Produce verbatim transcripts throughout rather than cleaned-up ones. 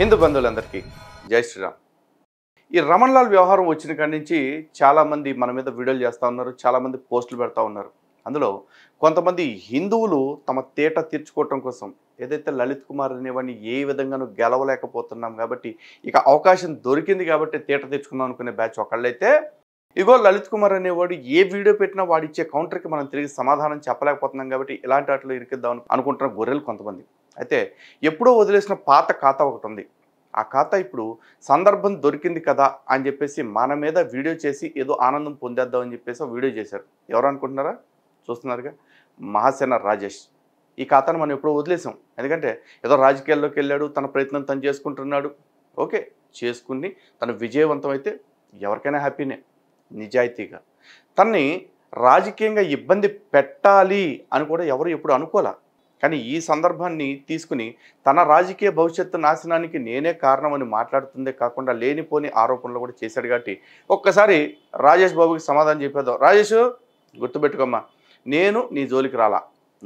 హిందూ బంధువులందరికీ జై శ్రీరామ్. ఈ రమణ్ లాల్ వ్యవహారం వచ్చిన కాడి నుంచి చాలామంది మన మీద వీడియోలు చేస్తూ ఉన్నారు, చాలామంది పోస్టులు పెడతా ఉన్నారు. అందులో కొంతమంది హిందువులు తమ తేట తీర్చుకోవటం కోసం ఏదైతే లలిత్ కుమార్ అనేవాడిని ఏ విధంగానూ గెలవలేకపోతున్నాం కాబట్టి ఇక అవకాశం దొరికింది కాబట్టి తేట తీర్చుకుందాం అనుకునే బ్యాచ్ ఒకళ్ళైతే, ఇగో లలిత్ కుమార్ అనేవాడు ఏ వీడియో పెట్టినా వాడిచ్చే కౌంటర్కి మనం తిరిగి సమాధానం చెప్పలేకపోతున్నాం కాబట్టి ఇలాంటి వాటిలో ఇరికిద్దాం అనుకుంటున్న గొర్రెలు కొంతమంది. అయితే ఎప్పుడో వదిలేసిన పాత ఖాతా ఒకటి ఉంది. ఆ ఖాతా ఇప్పుడు సందర్భం దొరికింది కదా అని చెప్పేసి మన మీద వీడియో చేసి ఏదో ఆనందం పొందేద్దాం అని చెప్పేసి వీడియో చేశారు. ఎవరు అనుకుంటున్నారా? చూస్తున్నారుగా, మహాసేన రాజేష్. ఈ ఖాతాను మనం ఎప్పుడో వదిలేసాం. ఎందుకంటే ఏదో రాజకీయాల్లోకి వెళ్ళాడు, తన ప్రయత్నం తను చేసుకుంటున్నాడు, ఓకే చేసుకుని తను విజయవంతం అయితే ఎవరికైనా హ్యాపీనే. నిజాయితీగా తనని రాజకీయంగా ఇబ్బంది పెట్టాలి అని కూడా ఎవరు ఎప్పుడు అనుకోలే. కానీ ఈ సందర్భాన్ని తీసుకుని తన రాజకీయ భవిష్యత్తు నాశనానికి నేనే కారణమని మాట్లాడుతుందే కాకుండా లేనిపోని ఆరోపణలు కూడా చేశాడు. కాబట్టి ఒక్కసారి రాజేష్ బాబుకి సమాధానం చెప్పేద్దాం. రాజేష్, గుర్తుపెట్టుకోమ్మా, నేను నీ జోలికి రాలా,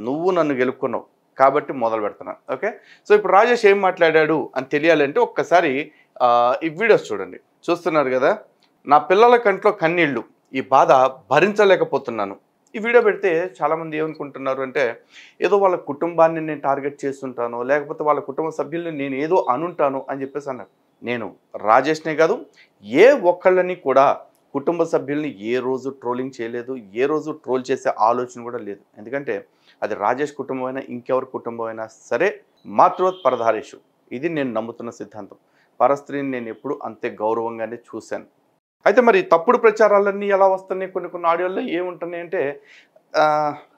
నువ్వు నన్ను గెలుపుకున్నావు కాబట్టి మొదలు పెడుతున్నాను. ఓకే, సో ఇప్పుడు రాజేష్ ఏం మాట్లాడాడు అని తెలియాలంటే ఒక్కసారి ఈ వీడియోస్ చూడండి. చూస్తున్నారు కదా, నా పిల్లల కంట్లో కన్నీళ్ళు, ఈ బాధ భరించలేకపోతున్నాను. ఈ వీడియో పెడితే చాలామంది ఏమనుకుంటున్నారు అంటే ఏదో వాళ్ళ కుటుంబాన్ని నేను టార్గెట్ చేస్తుంటాను, లేకపోతే వాళ్ళ కుటుంబ సభ్యుల్ని నేను ఏదో అనుంటాను అని చెప్పేసి అన్నారు. నేను రాజేష్నే కాదు, ఏ ఒక్కళ్ళని కూడా కుటుంబ సభ్యుల్ని ఏ రోజు ట్రోలింగ్ చేయలేదు, ఏ రోజు ట్రోల్ చేసే ఆలోచన కూడా లేదు. ఎందుకంటే అది రాజేష్ కుటుంబం అయినా ఇంకెవరి కుటుంబం అయినా సరే మాతృవత్ పరధారేషు, ఇది నేను నమ్ముతున్న సిద్ధాంతం. పరస్త్రీని నేను ఎప్పుడు అంతే గౌరవంగానే చూశాను. అయితే మరి తప్పుడు ప్రచారాలన్నీ ఎలా వస్తున్నాయి, కొన్ని కొన్ని ఆడియోల్లో ఏముంటున్నాయి అంటే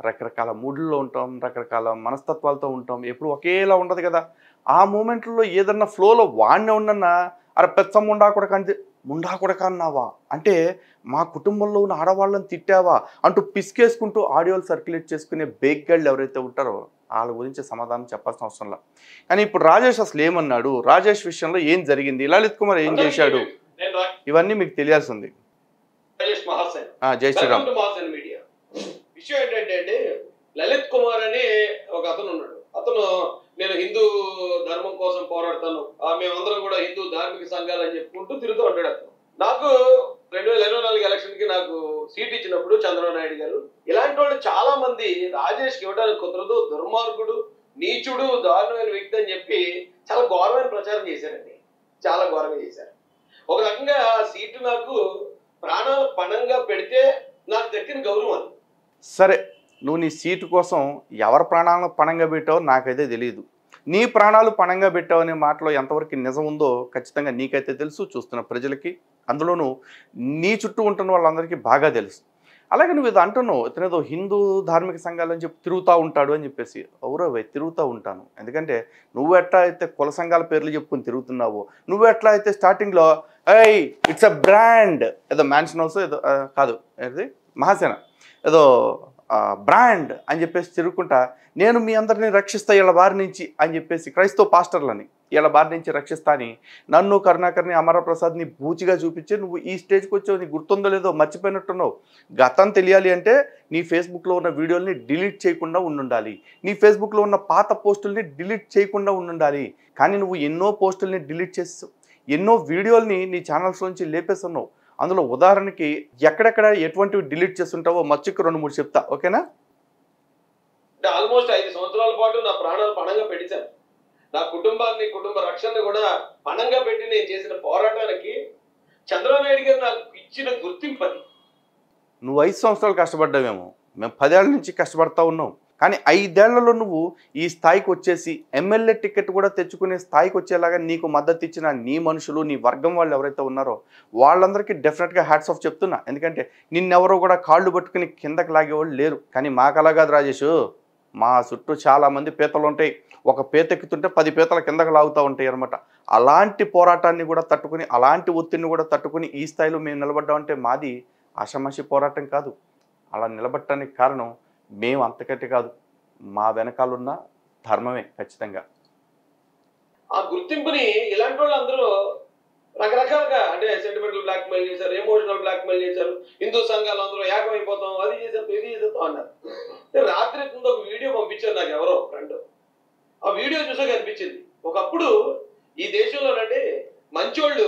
రకరకాల మూడ్లో ఉంటాం, రకరకాల మనస్తత్వాలతో ఉంటాం, ఎప్పుడు ఒకేలా ఉండదు కదా. ఆ మూమెంట్లో ఏదన్నా ఫ్లోలో వాడినే ఉండన్నా, అరే పెద్ద ముండా కూడా కంటే ముండా కూడా కాన్నావా అంటే మా కుటుంబంలో ఉన్న ఆడవాళ్ళని తిట్టావా అంటూ పిసికేసుకుంటూ ఆడియోలు సర్క్యులేట్ చేసుకునే బేగ్గాళ్ళు ఎవరైతే ఉంటారో వాళ్ళ గురించి సమాధానం చెప్పాల్సిన అవసరం లేదు. కానీ ఇప్పుడు రాజేష్ అసలు ఏమన్నాడు, రాజేష్ విషయంలో ఏం జరిగింది, లలిత్ కుమార్ ఏం చేశాడు, ఇవన్నీ మీకు తెలియాల్సి ఉంది. జై శ్రీరామ్. విషయం ఏంటంటే అండి, లలిత్ కుమార్ అని ఒక అతను ఉన్నాడు. అతను నేను హిందూ ధర్మం కోసం పోరాడతాను, మేమందరం కూడా హిందూ ధార్మిక సంఘాలు అని చెప్పుకుంటూ తిరుగుతూ ఉంటాడు అతను. నాకు రెండు వేల ఇరవై నాలుగు ఎలక్షన్ కి నాకు సీట్ ఇచ్చినప్పుడు చంద్రబాబు నాయుడు గారు ఇలాంటి వాళ్ళు చాలా మంది రాజేష్ కి ఇవ్వడానికి కుదరదు, దుర్మార్గుడు, నీచుడు, దారుణమైన వ్యక్తి అని చెప్పి చాలా ఘోరమైన ప్రచారం చేశారండి. చాలా ఘోరంగా చేశారు. ఒక రకంగా ఆ సీటు నాకు ప్రాణ పణంగా పెడితే నాకు దక్కిన గౌరవం అది. సరే, నువ్వు నీ సీటు కోసం ఎవరి ప్రాణాలను పణంగా పెట్టావో నాకైతే తెలియదు. నీ ప్రాణాలు పణంగా పెట్టావు అనే మాటలో ఎంతవరకు నిజం ఉందో ఖచ్చితంగా నీకైతే తెలుసు, చూస్తున్న ప్రజలకి, అందులోనూ నీ చుట్టూ ఉంటున్న వాళ్ళందరికీ బాగా తెలుసు. అలాగే నువ్వు ఇది అంటున్నావు ఇతనేదో హిందూ ధార్మిక సంఘాలు అని చెప్పి తిరుగుతూ ఉంటాడు అని చెప్పేసి. అవురవే, తిరుగుతూ ఉంటాను. ఎందుకంటే నువ్వు ఎట్లా అయితే కుల సంఘాల పేర్లు చెప్పుకొని తిరుగుతున్నావో, నువ్వు ఎట్లా అయితే స్టార్టింగ్లో ఏయ్ ఇట్స్ అ బ్రాండ్, ఏదో మ్యాన్షన్ హౌస్ ఏదో కాదు ఏది మహాసేన ఏదో బ్రాండ్ అని చెప్పేసి తిరుగుకుంటా నేను మీ అందరినీ రక్షిస్తా వీళ్ళ బారి నుంచి అని చెప్పేసి, క్రైస్తవ పాస్టర్లని వీళ్ళ బారి నుంచి రక్షిస్తా అని నన్ను, కరుణాకర్ని, అమరప్రసాద్ని బూచిగా చూపించి నువ్వు ఈ స్టేజ్కి వచ్చావు. నీకు గుర్తుందో లేదో మర్చిపోయినట్టున్నావు. గతం తెలియాలి అంటే నీ ఫేస్బుక్లో ఉన్న వీడియోల్ని డిలీట్ చేయకుండా ఉండాలి, నీ ఫేస్బుక్లో ఉన్న పాత పోస్టుల్ని డిలీట్ చేయకుండా ఉండాలి. కానీ నువ్వు ఎన్నో పోస్టుల్ని డిలీట్ చేసావు, ఎన్నో వీడియోల్ని నీ ఛానల్స్ నుంచి లేపేస్తున్నావు. అందులో ఉదాహరణకి ఎక్కడెక్కడ ఎటువంటివి డిలీట్ చేస్తుంటావో మర్చిక రెండు మూడు చెప్తా, ఓకేనా? ఆల్మోస్ట్ ఐదు సంవత్సరాల పాటు నా ప్రాణాలు పణంగా పెట్టించాను. నా కుటుంబాన్ని, కుటుంబ రక్షణను కూడా పణంగా పెట్టి నేను చేసిన పోరాటానికి చంద్రబాబు నాయుడు గారు నాకు ఇచ్చిన గుర్తింపు అది. నువ్వు ఐదు సంవత్సరాలు కష్టపడ్డావేమో, మేము పదేళ్ల నుంచి కష్టపడతా ఉన్నాం. కానీ ఐదేళ్లలో నువ్వు ఈ స్థాయికి వచ్చేసి ఎమ్మెల్యే టికెట్ కూడా తెచ్చుకునే స్థాయికి వచ్చేలాగా నీకు మద్దతు ఇచ్చిన నీ మనుషులు, నీ వర్గం వాళ్ళు ఎవరైతే ఉన్నారో వాళ్ళందరికీ డెఫినెట్గా హ్యాట్స్ ఆఫ్ చెప్తున్నా. ఎందుకంటే నిన్నెవరో కూడా కాళ్ళు పట్టుకుని కిందకి లాగేవాళ్ళు లేరు. కానీ మాకు అలా కాదు రాజేష్, మా చుట్టూ చాలామంది పీతలు ఉంటాయి, ఒక పీత ఎక్కుతుంటే పది పీతల కిందకు లాగుతూ ఉంటాయి అనమాట. అలాంటి పోరాటాన్ని కూడా తట్టుకుని, అలాంటి ఒత్తిడిని కూడా తట్టుకుని ఈ స్థాయిలో మేము నిలబడ్డామంటే మాది ఆషామాషి పోరాటం కాదు. అలా నిలబడటానికి కారణం మేము అంతకట్టే కాదు, మా వెనకాలన్న ధర్మమే. ఖచ్చితంగా ఆ గుర్తింపుని ఇలాంటి వాళ్ళు అందరూ రకరకాలుగా అంటే సెంటిమెంటల్ బ్లాక్ మెయిల్ చేశారు, ఎమోషనల్ బ్లాక్ మెయిల్ చేశారు, హిందూ సంఘాలు అందరూ ఏకమైపోతాం, అది చేసేస్తాం, ఇది చేసేస్తాం అన్నారు. రాత్రి కింద ఒక వీడియో పంపించారు నాకు ఎవరో ఫ్రెండ్. ఆ వీడియో చూసాక అనిపించింది, ఒకప్పుడు ఈ దేశంలో అంటే మంచోళ్ళు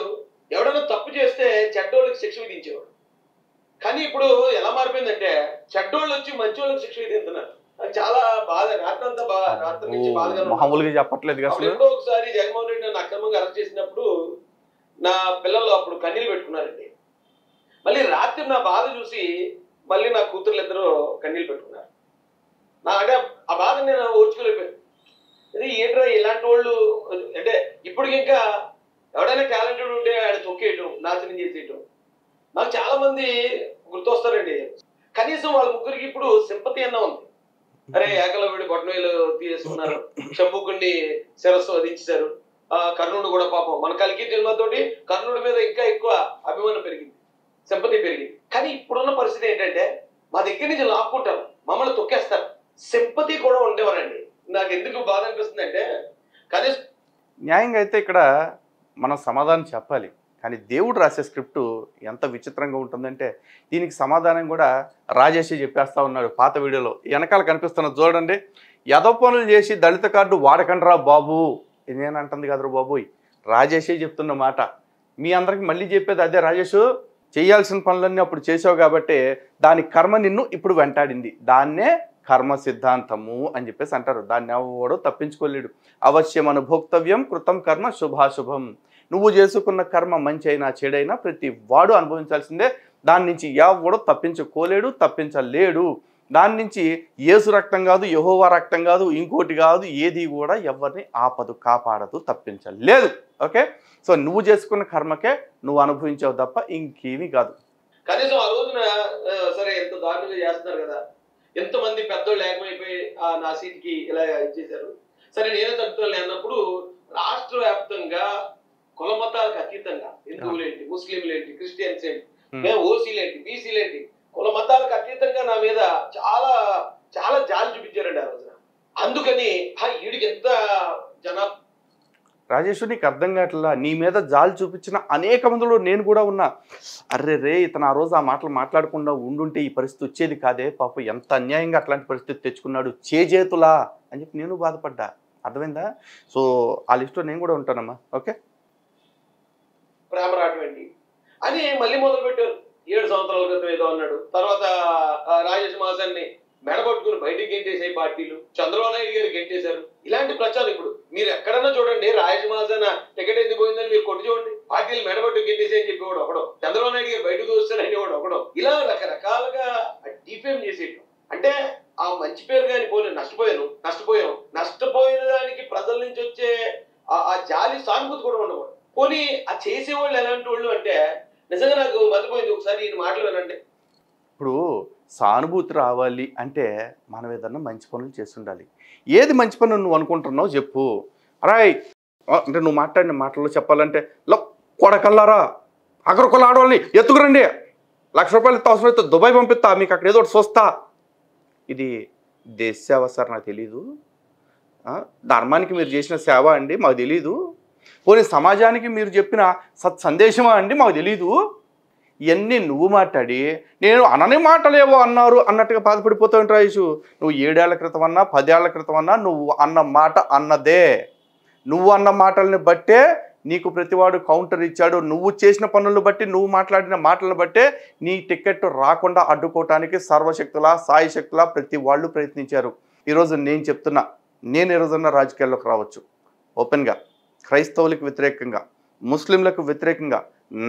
ఎవడైనా తప్పు చేస్తే చెడ్డోళ్ళకి శిక్ష విధించేవాడు. కానీ ఇప్పుడు ఎలా మారిపోయిందంటే చెడ్డోళ్ళు వచ్చి మంచోళ్ళకి శిక్ష విధిస్తున్నారు. చాలా బాధ, రాత్రి అంతా బాగా రాత్రి నుంచి బాధగా చెప్పట్లేదు. ఎప్పుడో ఒకసారి జగన్మోహన్ రెడ్డి నన్ను అక్రమంగా అరెస్ట్ చేసినప్పుడు నా పిల్లలు అప్పుడు కన్నీళ్ళు పెట్టుకున్నారండి. మళ్ళీ రాత్రి నా బాధ చూసి మళ్ళీ నా కూతుర్లు ఇద్దరు కన్నీళ్ళు పెట్టుకున్నారు. నా అంటే ఆ బాధను నేను ఓర్చుకోలేకపోయాను. అది ఏంట్రా ఇలాంటి వాళ్ళు అంటే ఇప్పటికి ఇంకా ఎవడైనా టాలెంటెడ్ ఉంటే ఆడ తొక్కేయటం, నాశనం చేసేయటం. నాకు చాలా మంది గుర్తొస్తారండి. కనీసం వాళ్ళ ముగ్గురికి ఇప్పుడు సింపతి అన్న ఉంది. అరే ఏకలో వీడి బొట్టనవేలు తీసుకున్నారు, శంభుకుణ్ణి శిరస్సు వధించారు, ఆ కర్ణుడు కూడా పాపం. మన కలికి తిరుమలతోటి కర్ణుడి మీద ఇంకా ఎక్కువ అభిమానం పెరిగింది, సింపతి పెరిగింది. కానీ ఇప్పుడున్న పరిస్థితి ఏంటంటే మా దగ్గర నుంచి లాక్కుంటారు, మమ్మల్ని తొక్కేస్తారు. సింపతి కూడా ఉండేవారండి. నాకు ఎందుకు బాధ అనిపిస్తుంది అంటే కనీసం న్యాయంగా అయితే ఇక్కడ మనం సమాధానం చెప్పాలి. కానీ దేవుడు రాసే స్క్రిప్టు ఎంత విచిత్రంగా ఉంటుందంటే దీనికి సమాధానం కూడా రాజేషే చెప్పేస్తా ఉన్నాడు. పాత వీడియోలో వెనకాల కనిపిస్తున్న చూడండి, యదో పనులు చేసి దళిత కార్డు వాడకండి రా బాబు, నేను అంటుంది కదరా బాబోయ్, రాజేషే చెప్తున్న మాట. మీ అందరికి మళ్ళీ చెప్పేది అదే, రాజేష్ చేయాల్సిన పనులన్నీ అప్పుడు చేసావు కాబట్టి దాని కర్మ నిన్ను ఇప్పుడు వెంటాడింది, దాన్నే కర్మ సిద్ధాంతము అని చెప్పేసి అంటారు. దాన్ని ఎవడో తప్పించుకోలేడు. అవశ్యం అనుభోక్తవ్యం కృతం కర్మ శుభాశుభం. నువ్వు చేసుకున్న కర్మ మంచి అయినా చెడైనా ప్రతి వాడు అనుభవించాల్సిందే. దాని నుంచి ఎవడో తప్పించుకోలేడు, తప్పించలేడు. దాని నుంచి యేసు రక్తం కాదు, యెహోవా రక్తం కాదు, ఇంకోటి కాదు, ఏది కూడా ఎవరిని ఆపదు, కాపాడదు, తప్పించలేదు. ఓకే, సో నువ్వు చేసుకున్న కర్మకే నువ్వు అనుభవించావు తప్ప ఇంకేమీ కాదు. కనీసం ఆ రోజున సరే ఎంత దారుణంగా చేస్తున్నారు కదా, ఎంతమంది పెద్దోళ్ళు ఏకమైపోయి ఆ నా సీట్కి ఇలా ఇచ్చేశారు, సరే నేనే తగ్గుతాను అన్నప్పుడు రాష్ట్ర వ్యాప్తంగా కుల మతాలకు అతీతంగా హిందువులేంటి, ముస్లింలేంటి, క్రిస్టియన్స్ ఏంటి, మేము ఓసీలేంటి, బీసీలేంటి, కుల మతాలకు అతీతంగా నా మీద చాలా చాలా జాలి చూపించారండి ఆ రోజున. అందుకని ఆ ఈడికి ఎంత జనా రాజేష్ నీకు అర్థం కావట్లా, నీ మీద జాలి చూపించిన అనేక మందిలో నేను కూడా ఉన్నా. అర్రే రే ఇతను ఆ రోజు ఆ మాటలు మాట్లాడకుండా ఉండుంటే ఈ పరిస్థితి వచ్చేది కాదే, పాప ఎంత అన్యాయంగా అట్లాంటి పరిస్థితి తెచ్చుకున్నాడు చేజేతులా అని చెప్పి నేను బాధపడ్డా. అర్థమైందా? సో ఆ లిస్టులో నేను కూడా ఉంటానమ్మా. ఓకే, ప్రేమరాటం ఏంటి అని మళ్ళీ మొదలు పెట్టారు. ఏడు సంవత్సరాల క్రితం ఏదో అన్నాడు, తర్వాత రాజేష్ మాసాన్ని మెడగొట్టుకుని బయటికి గెంటేసాయి పార్టీలు, చంద్రబాబు నాయుడు గారు గెంటేశారు. ఇలాంటి ప్రచారం ఇప్పుడు మీరు ఎక్కడన్నా చూడండి. రాజేష్ మహాసేన టికెట్ ఎందుకు పోయిందని మీరు కొట్టి చూడండి. పార్టీలు మెడగొట్టు గెంటేసాయని చెప్పేవాడు ఒకడో, చంద్రబాబు నాయుడు గారు బయటకు వస్తారనేవాడు ఒకడో, ఇలా రకరకాలుగా డిఫేమ్ చేసేయడం. అంటే ఆ మంచి పేరు కానీ పోలే, నష్టపోయాను నష్టపోయాం నష్టపోయిన దానికి ప్రజల నుంచి వచ్చే ఆ జాలి సానుభూతి కూడా ఉండకూడదు. పోనీ ఆ చేసేవాళ్ళు ఎలాంటి వాళ్ళు అంటే నిజంగా నాకు మర్చిపోయింది. ఒకసారి ఈ మాటలు వినండి. ఇప్పుడు సానుభూతి రావాలి అంటే మనం ఏదన్నా మంచి పనులు చేస్తుండాలి. ఏది మంచి పనులు నువ్వు అనుకుంటున్నావు చెప్పు. అరాయ్ అంటే నువ్వు మాట్లాడిన మాటల్లో చెప్పాలంటే లో కొడకల్లారా, అగ్రకొల్ల ఆడవాళ్ళని ఎత్తుకురండి, లక్ష రూపాయలు అవసరం అయితే దుబాయ్ పంపిస్తా, మీకు అక్కడ ఏదో ఒకటి చూస్తా. ఇది దేశ సేవ సార్, నాకు తెలీదు. ధర్మానికి మీరు చేసిన సేవ అండి, మాకు తెలీదు. పోనీ సమాజానికి మీరు చెప్పిన సత్ సందేశమా అండి, మాకు తెలీదు. ఇవన్నీ నువ్వు మాట్లాడి నేను అనని మాటలేవో అన్నారు అన్నట్టుగా బాధపడిపోతావు రాజేష్. నువ్వు ఏడేళ్ల క్రితం అన్నా పదేళ్ల క్రితం అన్నా నువ్వు అన్న మాట అన్నదే. నువ్వు అన్న మాటలను బట్టే నీకు ప్రతివాడు కౌంటర్ ఇచ్చాడు. నువ్వు చేసిన పనులను బట్టి, నువ్వు మాట్లాడిన మాటలను బట్టే నీ టికెట్ రాకుండా అడ్డుకోవటానికి సర్వశక్తుల సాయి శక్తుల ప్రతి వాళ్ళు ప్రయత్నించారు. ఈరోజు నేను చెప్తున్నా, నేను ఈరోజన్నా రాజకీయాల్లోకి రావచ్చు ఓపెన్గా, క్రైస్తవులకు వ్యతిరేకంగా, ముస్లింలకు వ్యతిరేకంగా,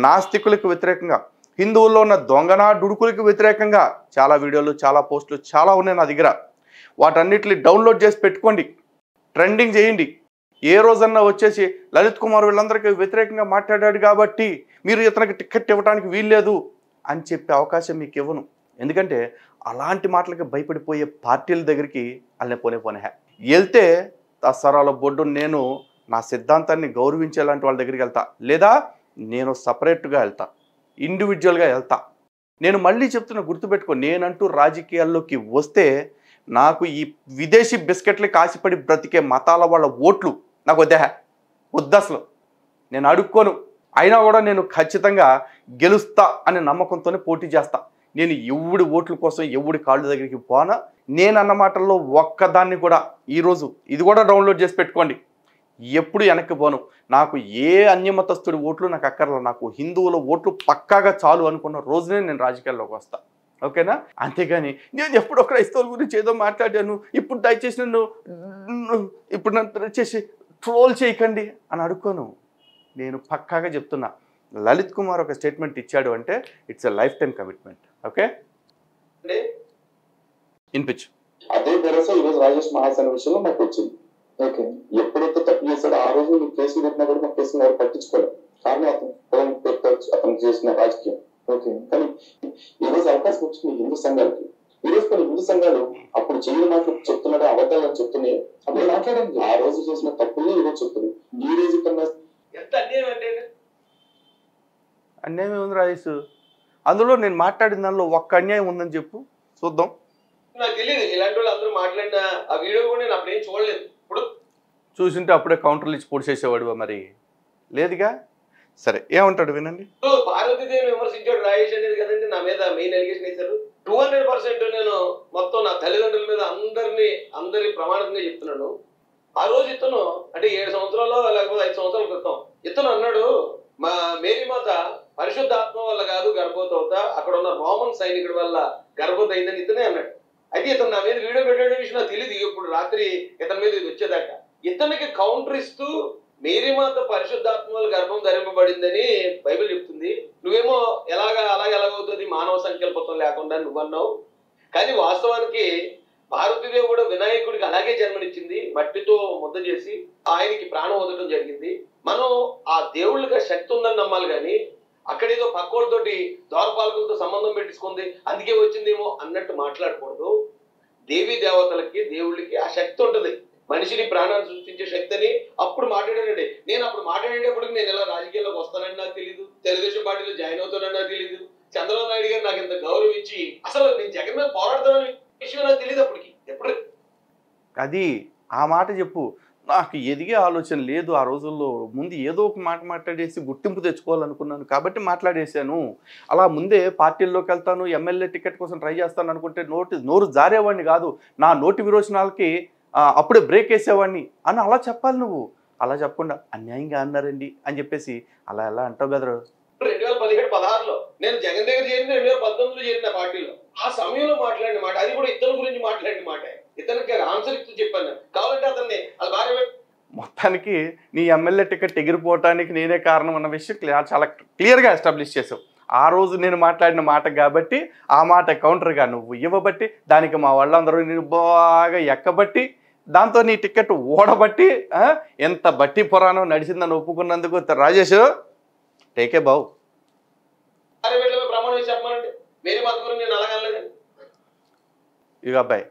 నాస్తికులకు వ్యతిరేకంగా, హిందువుల్లో ఉన్న దొంగనా డుడుకులకు వ్యతిరేకంగా చాలా వీడియోలు, చాలా పోస్టులు చాలా ఉన్నాయి నా దగ్గర. వాటన్నిటిని డౌన్లోడ్ చేసి పెట్టుకోండి, ట్రెండింగ్ చేయండి. ఏ రోజన్నా వచ్చేసి లలిత్ కుమార్ వీళ్ళందరికీ వ్యతిరేకంగా మాట్లాడాడు కాబట్టి మీరు ఇతనికి టికెట్ ఇవ్వడానికి వీల్లేదు అని చెప్పే అవకాశం మీకు ఇవ్వను. ఎందుకంటే అలాంటి మాటలకి భయపడిపోయే పార్టీల దగ్గరికి వాళ్ళని పోనే పోనే వెళ్తే తసరాల బొడ్డు. నేను నా సిద్ధాంతాన్ని గౌరవించేలాంటి వాళ్ళ దగ్గరికి వెళ్తా, లేదా నేను సపరేట్గా వెళ్తా, ఇండివిజువల్గా వెళ్తా. నేను మళ్ళీ చెప్తున్నా గుర్తుపెట్టుకో, నేనంటూ రాజకీయాల్లోకి వస్తే నాకు ఈ విదేశీ బిస్కెట్లు కాసిపడి బ్రతికే మతాల వాళ్ళ ఓట్లు నాకు వద్దే వద్దు, అసలు నేను అడుక్కోను. అయినా కూడా నేను ఖచ్చితంగా గెలుస్తా అనే నమ్మకంతోనే పోటీ చేస్తా. నేను ఎవడి ఓట్ల కోసం ఎవడి కాళ్ళు దగ్గరికి పోనా. నేనన్న మాటల్లో ఒక్కదాన్ని కూడా ఈరోజు, ఇది కూడా డౌన్లోడ్ చేసి పెట్టుకోండి, ఎప్పుడు వెనక్కి పోను నాకు ఏ అన్యమతస్తుడి ఓట్లు నాకు అక్కర్లా నాకు హిందువుల ఓట్లు పక్కాగా చాలు అనుకున్న రోజునే నేను రాజకీయాల్లోకి వస్తా ఓకేనా అంతేగాని నేను ఎప్పుడు క్రైస్తవుల గురించి ఏదో మాట్లాడాను ఇప్పుడు దయచేసి నన్ను ఇప్పుడు నన్ను చేసి ట్రోల్ చేయకండి అని అడుకోను నేను పక్కాగా చెప్తున్నా లలిత్ కుమార్ ఒక స్టేట్మెంట్ ఇచ్చాడు అంటే it's a life time commitment okay ఇన్పిచ్ అదే దరస ఈ రోజు రాజేష్ మహాసేన విషయంలో నాకు వచ్చింది ఓకే ఎప్పుడైతే తప్పు చేశాడో ఆ రోజు నువ్వు కేసులు పెట్టినా కూడా నాకు కేసులు ఎవరు పట్టించుకోలేదు కారణం అతను పొలం పెట్టవచ్చు అతను చేసిన రాజకీయం ఓకే కానీ ఈ రోజు అవకాశం వచ్చింది హిందూ సంఘాలకి ఈ రోజు కొన్ని హిందూ సంఘాలు అప్పుడు చేయని మాటలు చెప్తున్నాడు అబద్ధాలని చెప్తున్నాయి అప్పుడు మాట్లాడండి ఆ రోజు చేసిన తప్పులు ఈ రోజు చెప్తుంది ఈ రోజు కన్నా ఎంత అన్యాయం అంటే అన్యాయం ఉంది రాజేష్ అందులో నేను మాట్లాడిన దానిలో ఒక్క అన్యాయం ఉందని చెప్పు చూద్దాం నాకు తెలియదు ఇలాంటి వాళ్ళు అందరూ మాట్లాడిన ఆ వీడియో కూడా నేను అప్పుడేం చూడలేదు ఇప్పుడు చూసింటే అప్పుడే కౌంటర్లు ఇచ్చి పొడి చేసేవాడు మరి లేదుగా సరే ఏమంటాడు వినండి భారతదేశం విమర్శించాడు రాజేష్ అనేది కదండి నా మీద మెయిన్ ఎలిగేషన్ వేశారు టూ హండ్రెడ్ పర్సెంట్ నేను మొత్తం నా తల్లిదండ్రుల మీద అందరినీ అందరి ప్రమాణంగా చెప్తున్నాను ఆ రోజు ఇతను అంటే ఏడు సంవత్సరాలు లేకపోతే ఐదు సంవత్సరాల క్రితం ఇతను అన్నాడు మా మేరీమాత పరిశుద్ధాత్మ వల్ల కాదు గర్భవతి అవుతా అక్కడ ఉన్న రోమన్ సైనికుడి వల్ల గర్భవతి అయిందని ఇతనే అన్నాడు అయితే ఇతను నా మీద వీడియో పెట్టాడు విషయం నాకు తెలియదు ఇప్పుడు రాత్రి ఇతని మీద ఇది వచ్చేదాకా ఇతనికి కౌంటర్ ఇస్తూ మేరీమాత పరిశుద్ధాత్మ వల్ల గర్భం ధరింపబడిందని బైబిల్ చెప్తుంది నువ్వేమో ఎలాగా అలాగే ఎలాగవుతుంది మానవ సంకల్పత్వం లేకుండా నువ్వన్నావు కానీ వాస్తవానికి భారతదేవుడు కూడా వినాయకుడికి అలాగే జన్మనిచ్చింది మట్టితో ముద్ద చేసి ఆయనకి ప్రాణం వదలడం జరిగింది మనం ఆ దేవుళ్ళకి శక్తి ఉందని నమ్మాలి కానీ అక్కడేదో పక్కోళ్ళతోటి దౌర్పాలకులతో సంబంధం పెట్టించుకుంది అందుకే వచ్చిందేమో అన్నట్టు మాట్లాడకూడదు దేవీ దేవతలకి దేవుళ్ళకి ఆ శక్తి ఉంటుంది మనిషిని ప్రాణాన్ని సృష్టించే శక్తిని అప్పుడు మాట్లాడానండి నేను అప్పుడు మాట్లాడేటప్పుడు నేను ఇలా రాజకీయాల్లోకి వస్తానని నాకు తెలియదు తెలుగుదేశం పార్టీలో జాయిన్ అవుతానని నాకు తెలియదు చంద్రబాబు నాయుడు గారు నాకు ఇంత గౌరవం ఇచ్చి అసలు నేను జగన్ మీద పోరాడతానని విషయం నాకు తెలియదు అప్పటికి ఎప్పుడు అది ఆ మాట చెప్పు నాకు ఎదిగే ఆలోచన లేదు ఆ రోజుల్లో ముందు ఏదో ఒక మాట మాట్లాడేసి గుర్తింపు తెచ్చుకోవాలనుకున్నాను కాబట్టి మాట్లాడేశాను అలా ముందే పార్టీల్లోకి వెళ్తాను ఎమ్మెల్యే టికెట్ కోసం ట్రై చేస్తాను అనుకుంటే నోటి నోరు జారేవాడిని కాదు నా నోటి విరోచనాలకి అప్పుడే బ్రేక్ వేసేవాడిని అని అలా చెప్పాలి నువ్వు అలా చెప్పకుండా అన్యాయంగా అన్నారండి అని చెప్పేసి అలా ఎలా అంటావు బెదరు రెండు వేల పదిహేడు పదహారులో నేను జగన్ దగ్గర చేరిన రెండు వేల పంతొమ్మిదిలో చేరిన పార్టీలో ఆ సమయంలో మాట్లాడిన మాట అది కూడా ఇతని గురించి మాట్లాడిన మాట ఇతనికి ఆన్సర్ ఇస్తూ చెప్పాను కావాలంటే అతన్ని అది భార్య మొత్తానికి నీ ఎమ్మెల్యే టికెట్ ఎగిరిపోవటానికి నేనే కారణం అన్న విషయం చాలా క్లియర్గా ఎస్టాబ్లిష్ చేసావు ఆ రోజు నేను మాట్లాడిన మాట కాబట్టి ఆ మాట కౌంటర్గా నువ్వు ఇవ్వబట్టి దానికి మా వాళ్ళందరూ నేను బాగా ఎక్కబట్టి దాంతో నీ టికెట్ ఓడబట్టి ఎంత బట్టి పురాణం నడిచిందని ఒప్పుకున్నందుకు రాజేష్ టేకే బావు ఇక అబ్బాయి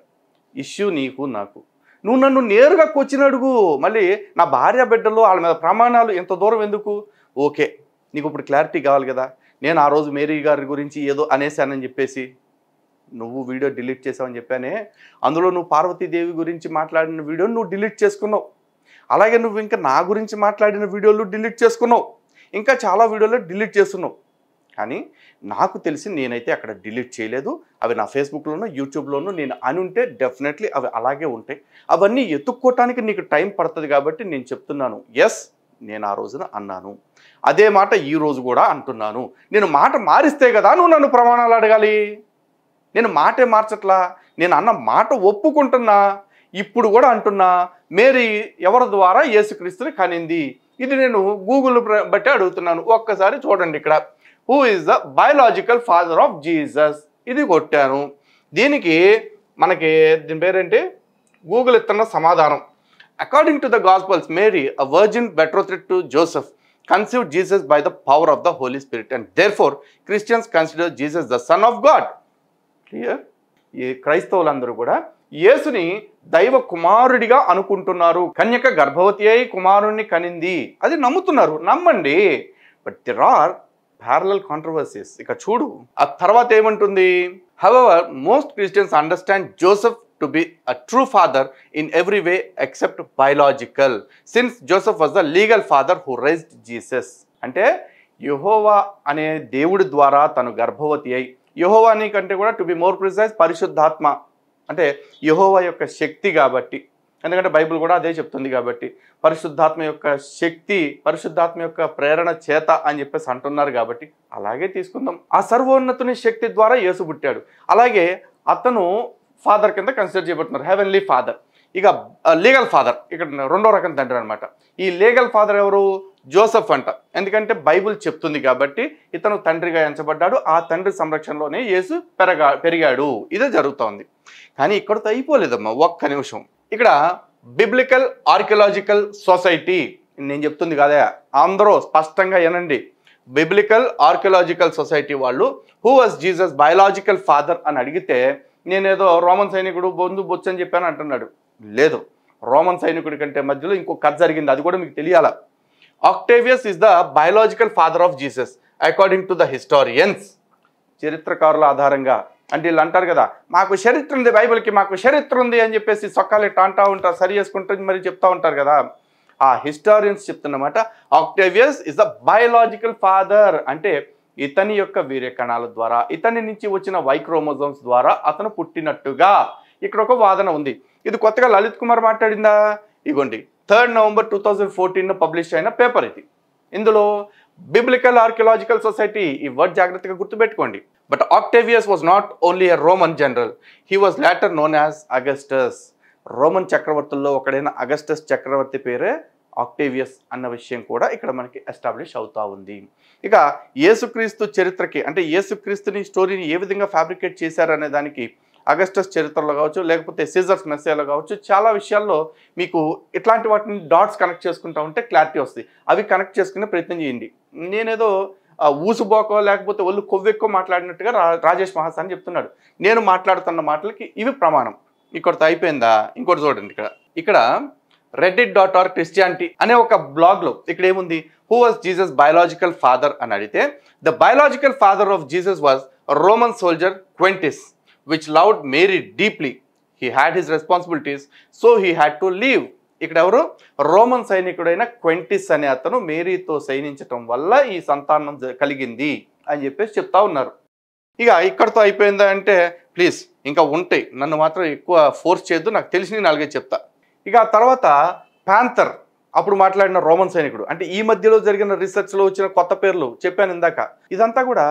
ఇష్యూ నీకు నాకు నువ్వు నన్ను నేరుగా కూర్చునడుగు మళ్ళీ నా భార్య బిడ్డలు వాళ్ళ మీద ప్రమాణాలు ఎంత దూరం ఎందుకు ఓకే నీకు ఇప్పుడు క్లారిటీ కావాలి కదా నేను ఆ రోజు మేరీ గారి గురించి ఏదో అనేసానని చెప్పేసి నువ్వు వీడియో డిలీట్ చేసావని చెప్పానే అందులో నువ్వు పార్వతీదేవి గురించి మాట్లాడిన వీడియో నువ్వు డిలీట్ చేసుకున్నావు అలాగే నువ్వు ఇంకా నా గురించి మాట్లాడిన వీడియోలు డిలీట్ చేసుకున్నావు ఇంకా చాలా వీడియోలు డిలీట్ చేస్తున్నావు కానీ నాకు తెలిసి నేనైతే అక్కడ డిలీట్ చేయలేదు అవి నా ఫేస్బుక్లోనూ యూట్యూబ్లోనూ నేను అని ఉంటే డెఫినెట్లీ అవి అలాగే ఉంటాయి అవన్నీ ఎత్తుక్కోవటానికి నీకు టైం పడుతుంది కాబట్టి నేను చెప్తున్నాను ఎస్ నేను ఆ రోజున అన్నాను అదే మాట ఈ రోజు కూడా అంటున్నాను నేను మాట మారిస్తే కదా నువ్వు నన్ను ప్రమాణాలు అడగాలి నేను మాటే మార్చట్లా నేను అన్న మాట ఒప్పుకుంటున్నా ఇప్పుడు కూడా అంటున్నా మేరీ ఎవరి ద్వారా యేసుక్రీస్తుని కనింది ఇది నేను గూగుల్ బట్టి అడుగుతున్నాను ఒక్కసారి చూడండి ఇక్కడ who is the biological father of Jesus ఇది కొట్టాను దీనికి మనకి దీని పేరేంటి గూగుల్ ఇస్తున్న సమాధానం according to the gospels Mary a virgin betrothed to Joseph conceived Jesus by the power of the Holi spirit and therefore Christians consider Jesus the son of God clear ఈ క్రైస్తవులందరూ కూడా యేసుని దైవ కుమారుడిగా అనుకుంటున్నారు కన్యక గర్భవతి అయి కుమారుణ్ణి కనింది అది నమ్ముతున్నారు నమ్మండి but there are parallel controversies ఇక చూడు ఆ తర్వాత ఏమంటుంది however most Christians understand Joseph to be a true father in every way except biological since Joseph was the legal father who raised Jesus అంటే యెహోవా అనే దేవుడి ద్వారా తను గర్భవతి అయి యెహోవాని కంటే కూడా టు బి మోర్ ప్రిసైజ్ పరిశుద్ధాత్మ అంటే యెహోవా యొక్క శక్తి కాబట్టి ఎందుకంటే బైబిల్ కూడా అదే చెప్తుంది కాబట్టి పరిశుద్ధాత్మ యొక్క శక్తి పరిశుద్ధాత్మ యొక్క ప్రేరణ చేత అని చెప్పేసి అంటున్నారు కాబట్టి అలాగే తీసుకుందాం. ఆ సర్వోన్నతుని శక్తి ద్వారా యేసు పుట్టాడు. అలాగే అతను ఫాదర్ కింద కన్సిడర్ చేయబడుతున్నారు, హెవెన్లీ ఫాదర్. ఇక లీగల్ ఫాదర్ ఇక్కడ రెండో రకం తండ్రి అనమాట. ఈ లీగల్ ఫాదర్ ఎవరు? జోసెఫ్ అంట. ఎందుకంటే బైబుల్ చెప్తుంది కాబట్టి ఇతను తండ్రిగా ఎంచబడ్డాడు, ఆ తండ్రి సంరక్షణలోనే యేసు పెరగా పెరిగాడు. ఇదే జరుగుతోంది. కానీ ఇక్కడతో అయిపోలేదమ్మా, ఒక్క నిమిషం. ఇక్కడ బిబ్లికల్ ఆర్కియలాజికల్ సొసైటీ నేను చెప్తుంది కాదా, అందరూ స్పష్టంగా ఏనండి, బిబ్లికల్ ఆర్కియలాజికల్ సొసైటీ వాళ్ళు who was Jesus biological father అని అడిగితే నేనేదో రోమన్ సైనికుడు బొందు బొచ్చు అని చెప్పాను అంటున్నాడు. లేదు, రోమన్ సైనికుడి కంటే మధ్యలో ఇంకో కథ జరిగింది, అది కూడా మీకు తెలియాలా. Octavius is the biological father of Jesus according to the historians. చరిత్రకారుల ఆధారంగా అంటే వీళ్ళు అంటారు కదా, మాకు చరిత్ర ఉంది, బైబిల్కి మాకు చరిత్ర ఉంది అని చెప్పేసి సొక్కాలి అంటూ ఉంటారు, సరి చేసుకుంటుంది మరి చెప్తూ ఉంటారు కదా. ఆ హిస్టారియన్స్ చెప్తున్నమాట, Octavius is the biological father అంటే ఇతని యొక్క వీర్యకణాల ద్వారా ఇతని నుంచి వచ్చిన వైక్రోమోజోమ్స్ ద్వారా అతను పుట్టినట్టుగా ఇక్కడ ఒక వాదన ఉంది. ఇది కొత్తగా లలిత్ కుమార్ మాట్లాడిందా? ఇగోండి, థర్డ్ నవంబర్ టూ థౌజండ్ ఫోర్టీన్లో పబ్లిష్ అయిన పేపర్ ఇది. ఇందులో బిబ్లికల్ ఆర్కియలాజికల్ సొసైటీ, ఈ వర్డ్ జాగ్రత్తగా గుర్తుపెట్టుకోండి. But Octavius was not only a Roman general, he was later known as Augustus. Roman చక్రవర్తుల్లో ఒకడైన అగస్టస్ చక్రవర్తి పేరే ఆక్టేవియస్ అన్న విషయం కూడా ఇక్కడ మనకి ఎస్టాబ్లిష్ అవుతూ ఉంది. ఇక యేసుక్రీస్తు చరిత్రకి అంటే యేసుక్రీస్తుని స్టోరీని ఏ విధంగా ఫ్యాబ్రికేట్ చేశారనే దానికి అగస్టస్ చరిత్రలో కావచ్చు, లేకపోతే సీజర్స్ మెస్సేలో కావచ్చు, చాలా విషయాల్లో మీకు ఇట్లాంటి వాటిని డాట్స్ కనెక్ట్ చేసుకుంటూ ఉంటే క్లారిటీ వస్తుంది. అవి కనెక్ట్ చేసుకునే ప్రయత్నం చేయండి. నేనేదో ఊసుబోకో లేకపోతే ఒళ్ళు కొవ్వెక్కో మాట్లాడినట్టుగా రాజేష్ మహాసేన చెప్తున్నాడు. నేను మాట్లాడుతున్న మాటలకి ఇవి ప్రమాణం. ఇంకొకటి అయిపోయిందా? ఇంకోటి చూడండి, ఇక్కడ ఇక్కడ రెడ్డిట్ డాట్ ఆర్ క్రిస్టియానిటీ అనే ఒక బ్లాగ్లో ఇక్కడ ఏముంది, who was Jesus biological father అని అడిగితే the biological father of Jesus was Roman soldier Quintus which loved Mary deeply. He had his responsibilities, so he had to leave. ఇక్కడ ఎవరు? Roman సైనికుడైన క్వెంటిస్ అనే అతను మేరీతో సైనించటం వల్ల ఈ సంతానం కలిగింది అని చెప్పేసి చెప్తా ఉన్నారు. ఇక ఇక్కడతో అయిపోయిందా అంటే ప్లీజ్ ఇంకా ఉంటాయి, నన్ను మాత్రం ఎక్కువ ఫోర్స్ చేయొద్దు, నాకు తెలిసి నాలుగే చెప్తా. ఇక ఆ తర్వాత ప్యాంథర్ అప్పుడు మాట్లాడిన రోమన్ సైనికుడు అంటే ఈ మధ్యలో జరిగిన రీసెర్చ్లో వచ్చిన కొత్త పేర్లు చెప్పాను ఇందాక. ఇదంతా కూడా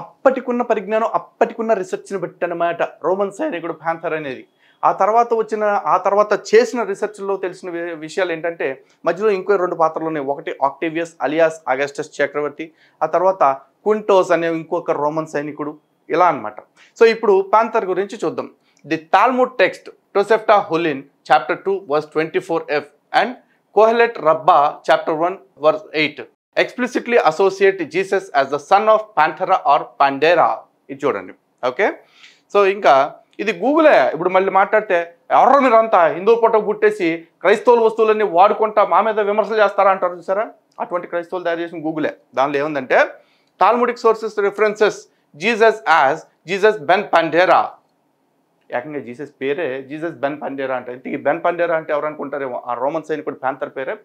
అప్పటికున్న పరిజ్ఞానం అప్పటికున్న రీసెర్చ్ని బట్టి అనమాట రోమన్ సైనికుడు ప్యాంథర్ అనేది. ఆ తర్వాత వచ్చిన ఆ తర్వాత చేసిన రీసెర్చ్లో తెలిసిన విషయాలు ఏంటంటే మధ్యలో ఇంకో రెండు పాత్రలు ఉన్నాయి, ఒకటి ఆక్టేవియస్ అలియాస్ అగస్టస్ చక్రవర్తి, ఆ తర్వాత క్వింటోస్ అనే ఇంకొక రోమన్ సైనికుడు, ఇలా అనమాట. సో ఇప్పుడు ప్యాంథర్ గురించి చూద్దాం. The Talmud text Tosefta Hullin chapter two verse twenty four F and Kohelet Rabbah chapter one verse eight explicitly associate Jesus as the son of Panthera or Pandera. ఇది చూడండి. Okay, so ఇంకా ఇది గూగులే ఇప్పుడు మళ్ళీ మాట్లాడితే ఎవరో మీరంతా హిందూ పొట్ట పుట్టేసి క్రైస్తవుల వస్తువులన్నీ వాడుకుంటా మా మీద విమర్శలు చేస్తారా అంటారు చూసారా, అటువంటి క్రైస్తవులు తయారు చేసిన గూగులే. దానిలో ఏముందంటే Talmudic sources references Jesus as Jesus ben Pandera. ఏకంగా జీసస్ పేరే జీసస్ బెన్ పండేరా అంటే ఇంతకీ బెన్ పండేరా అంటే ఎవరు అనుకుంటారేమో, ఆ రోమన్ సైనికుడు ప్యాంథర్ పేరే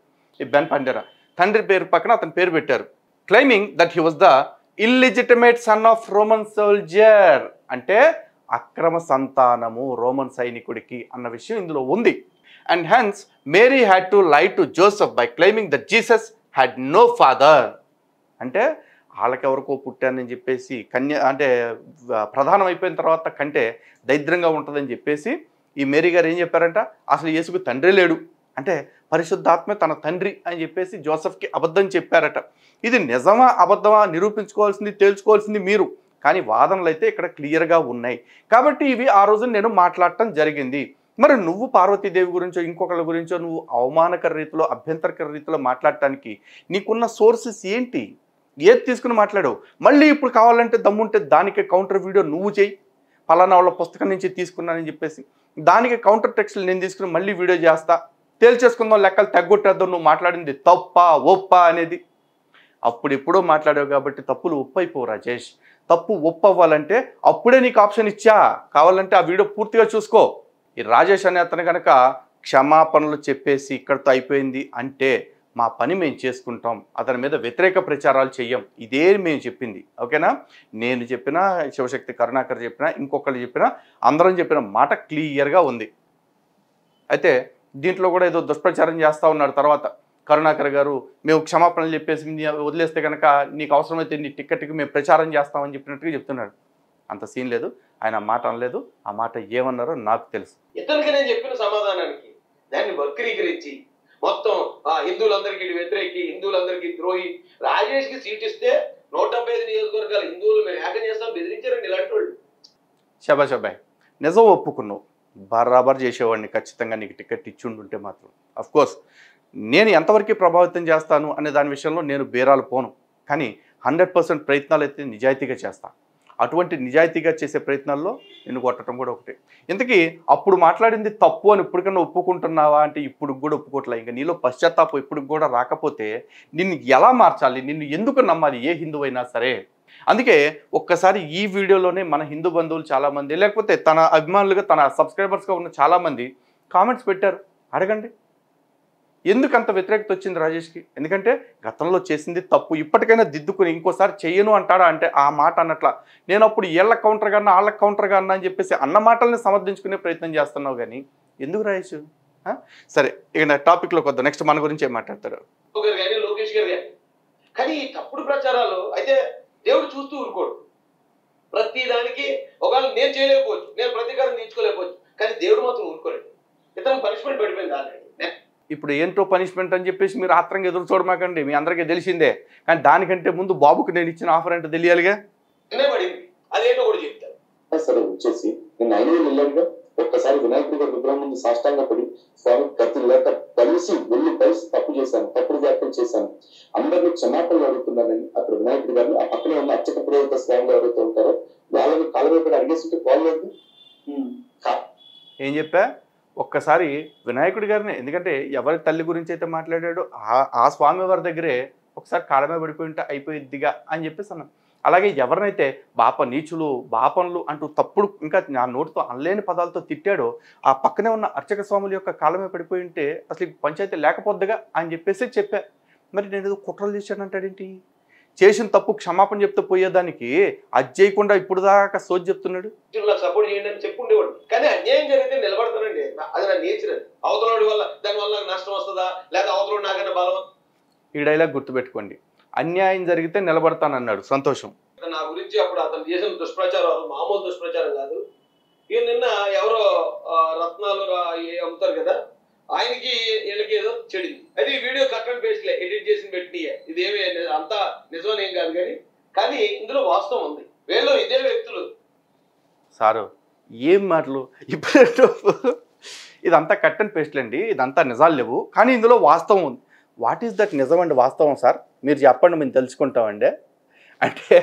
ఈ బెన్ పండేరా. తండ్రి పేరు పక్కన అతని పేరు పెట్టారు. Claiming that he was the illegitimate son of Roman soldier అంటే అక్రమ సంతానము రోమన్ సైనికుడికి అన్న విషయం ఇందులో ఉంది. And hence Mary had to lie to Joseph by claiming that Jesus had no father అంటే వాళ్ళకెవరికో పుట్టానని చెప్పేసి కన్య అంటే ప్రధానం అయిపోయిన తర్వాత కంటే దరిద్రంగా ఉంటుందని చెప్పేసి ఈ మేరీ గారు ఏం చెప్పారంట, అసలు యేసుకు తండ్రి లేడు అంటే పరిశుద్ధాత్మ తన తండ్రి అని చెప్పేసి జోసెఫ్కి అబద్ధం చెప్పారట. ఇది నిజమా అబద్ధమా నిరూపించుకోవాల్సింది తేల్చుకోవాల్సింది మీరు, కానీ వాదనలు అయితే ఇక్కడ క్లియర్గా ఉన్నాయి కాబట్టి ఇవి ఆ రోజు నేను మాట్లాడటం జరిగింది. మరి నువ్వు పార్వతీదేవి గురించో ఇంకొకళ్ళ గురించో నువ్వు అవమానకర రీతిలో అభ్యంతరకర రీతిలో మాట్లాడటానికి నీకున్న సోర్సెస్ ఏంటి, ఏది తీసుకుని మాట్లాడావు? మళ్ళీ ఇప్పుడు కావాలంటే దమ్ముంటే దానికి కౌంటర్ వీడియో నువ్వు చేయి, పలానా వాళ్ళ పుస్తకం నుంచి తీసుకున్నానని చెప్పేసి దానికి కౌంటర్ టెక్స్ట్లు నేను తీసుకుని మళ్ళీ వీడియో చేస్తా, తేల్చేసుకుందాం, లెక్కలు తగ్గొట్టేద్దాం, నువ్వు మాట్లాడింది తప్ప ఒప్ప అనేది. అప్పుడు ఎప్పుడో మాట్లాడావు కాబట్టి తప్పులు ఒప్పైపోవు రాజేష్. తప్పు ఒప్పు అవ్వాలంటే అప్పుడే నీకు ఆప్షన్ ఇచ్చా, కావాలంటే ఆ వీడియో పూర్తిగా చూసుకో. ఈ రాజేష్ అనే అతను కనుక క్షమాపణలు చెప్పేసి ఇక్కడితో అయిపోయింది అంటే మా పని మేము చేసుకుంటాం, అతని మీద వ్యతిరేక ప్రచారాలు చెయ్యం, ఇదే మేము చెప్పింది. ఓకేనా? నేను చెప్పినా శివశక్తి కరుణాకర్ చెప్పినా ఇంకొకళ్ళు చెప్పినా అందరం చెప్పిన మాట క్లియర్గా ఉంది. అయితే దీంట్లో కూడా ఏదో దుష్ప్రచారం చేస్తా ఉన్నారు. తర్వాత కరుణాకర్ గారు మేము క్షమాపణలు చెప్పేసి వదిలేస్తే కనుక నీకు అవసరమైతే నీ టిక్కెట్కి మేము ప్రచారం చేస్తామని చెప్పినట్టుగా చెప్తున్నాడు. అంత సీన్ లేదు, ఆయన మాట అనలేదు. ఆ మాట ఏమన్నారో నాకు తెలుసు. ఇతనికి నేను చెప్పిన సమాధానానికి దాన్ని వక్రీకరించి మొత్తం ఆ హిందువులందరికీ వ్యతిరేకి, హిందువులందరికీ ద్రోహి, రాజేష్ కి సీట్ ఇస్తే నూట డెబ్బై ఐదు నియోజకవర్గాల హిందువులు మేము హ్యాకన్ చేస్తాం, బెదిరించారండి ఇలాంటి వాళ్ళు. శభా శబాయ్, నిజం ఒప్పుకున్నావు, బరాబర్ చేసేవాడిని ఖచ్చితంగా నీకు టికెట్ ఇచ్చి ఉంటుంటే మాత్రం. అఫ్కోర్స్ నేను ఎంతవరకు ప్రభావితం చేస్తాను అనే దాని విషయంలో నేను బేరాలు పోను, కానీ హండ్రెడ్ పర్సెంట్ ప్రయత్నాలు అయితే నిజాయితీగా చేస్తాను. అటువంటి నిజాయితీగా చేసే ప్రయత్నాల్లో నిన్ను కొట్టడం కూడా ఒకటే. ఇంతకీ అప్పుడు మాట్లాడింది తప్పు అని ఇప్పటికన్నా ఒప్పుకుంటున్నావా అంటే ఇప్పుడు కూడా ఒప్పుకోవట్లే. ఇంకా నీలో పశ్చాత్తాపం ఇప్పుడు కూడా రాకపోతే నిన్ను ఎలా మార్చాలి, నిన్ను ఎందుకు నమ్మాలి ఏ హిందువైనా సరే? అందుకే ఒక్కసారి ఈ వీడియోలోనే మన హిందూ బంధువులు చాలామంది, లేకపోతే తన అభిమానులుగా తన సబ్స్క్రైబర్స్గా ఉన్న చాలామంది కామెంట్స్ పెట్టారు. అడగండి ఎందుకు అంత వ్యతిరేకత వచ్చింది రాజేష్కి, ఎందుకంటే గతంలో చేసింది తప్పు, ఇప్పటికైనా దిద్దుకుని ఇంకోసారి చెయ్యను అంటాడా అంటే ఆ మాట అన్నట్ల నేను అప్పుడు ఏళ్ళ కౌంటర్గా అన్నా ఆళ్ళ కౌంటర్గా అన్నా అని చెప్పేసి అన్న మాటల్ని సమర్థించుకునే ప్రయత్నం చేస్తున్నావు. కానీ ఎందుకు రాజేష్? సరే ఇక నా టాపిక్లోకి వద్దాం. నెక్స్ట్ మన గురించి ఏం మాట్లాడతారు? లోకేష్ గారు కానీ తప్పుడు ప్రచారాలు అయితే దేవుడు చూస్తూ ఊరుకోడు. ప్రతి దానికి ఒకవేళ నేను చేయలేకపోవచ్చు, నేను ప్రతీకారం తీర్చుకోలేకపోవచ్చు, కానీ దేవుడు మాత్రం ఊరుకోలేదు. ఇతను పనిష్మెంట్ పడిపోయింది ఆల్రెడీ. ఇప్పుడు ఏంటో పనిష్మెంట్ అని చెప్పేసి మీరు ఆత్రంగా ఎదురు చూడమాకండి, మీ అందరికీ తెలిసిందే. కానీ దానికంటే ముందు బాబుకి నేను ఇచ్చిన ఆఫర్ అంటే తెలియాలిగా. అదేంటో కూడా చెప్తాను. సరే వచ్చేసి నేను ఐదు వేలు వెళ్ళాను, ఒక్కసారి వినాయకుడి గారి విగ్రహం ముందు సాష్టాంగపడి స్వామి కత్తి లేక కలిసి వెళ్ళి కలిసి తప్పు చేశాను, తప్పుడు వ్యాఖ్యలు చేశాను, అందరినీ క్షమాపణలు అడుగుతున్నానని అక్కడ వినాయకుడి గారిని ఆ పక్కనే ఉన్న అర్చక పురోహిత స్వామిలో ఎవరైతే ఉంటారో వాళ్ళని కాలువైపు అడిగేస్తుంటే పోలేదు. ఏం చెప్పా? ఒక్కసారి వినాయకుడి గారిని, ఎందుకంటే ఎవరి తల్లి గురించి అయితే మాట్లాడాడో ఆ స్వామి వారి దగ్గరే ఒకసారి కాలమే పడిపోయింటే అయిపోయిద్దిగా అని చెప్పేసి అన్నాను. అలాగే ఎవరినైతే బాప నీచులు బాపన్లు అంటూ తప్పుడు ఇంకా నా నోటితో అనలేని పదాలతో తిట్టాడో ఆ పక్కనే ఉన్న అర్చక స్వాముల యొక్క కాలమే పడిపోయి ఉంటే అసలు పంచాయతీ లేకపోద్దిగా అని చెప్పేసి చెప్పా. మరి నేను ఏదో కుట్రలు చేశానంటాడేంటి? చేసిన తప్పు క్షమాపణ చెప్తే పోయేదానికి అది చేయకుండా ఇప్పుడు దాకా సోది చెప్తున్నాడు. సపోర్ట్ చేయండి అని చెప్పుండేవాడు, కానీ అన్యాయం జరిగితే నిలబడతానండి, అది నా నేచర్. అవతల వల్ల దానివల్ల నష్టం వస్తుందా లేదా అవతల నాకన్నా బలం? ఈ డైలాగ్ గుర్తుపెట్టుకోండి, అన్యాయం జరిగితే నిలబడతానన్నాడు. సంతోషం నా గురించి అప్పుడు అతను చేసిన దుష్ప్రచారం మామూలు దుష్ప్రచారం కాదు. ఇక నిన్న ఎవరో రత్నాలు అమ్ముతారు కదా, ఆయనకి వీళ్ళకి ఏదో చెడింది. అది వీడియో కట్టని పేస్ట్లే ఎడిట్ చేసి పెట్టినాయే, ఇదేమి అంతా నిజమనేం కాదు, కానీ కానీ ఇందులో వాస్తవం ఉంది. వీళ్ళు ఇదే వ్యక్తులు. సారు ఏం మాటలు ఇప్పుడు, ఇదంతా కట్టని పేస్ట్లండి, ఇదంతా నిజాలు లేవు, కానీ ఇందులో వాస్తవం ఉంది. వాట్ ఈస్ దట్ నిజం అండి వాస్తవం? సార్ మీరు చెప్పండి, మేము తెలుసుకుంటామండి. అంటే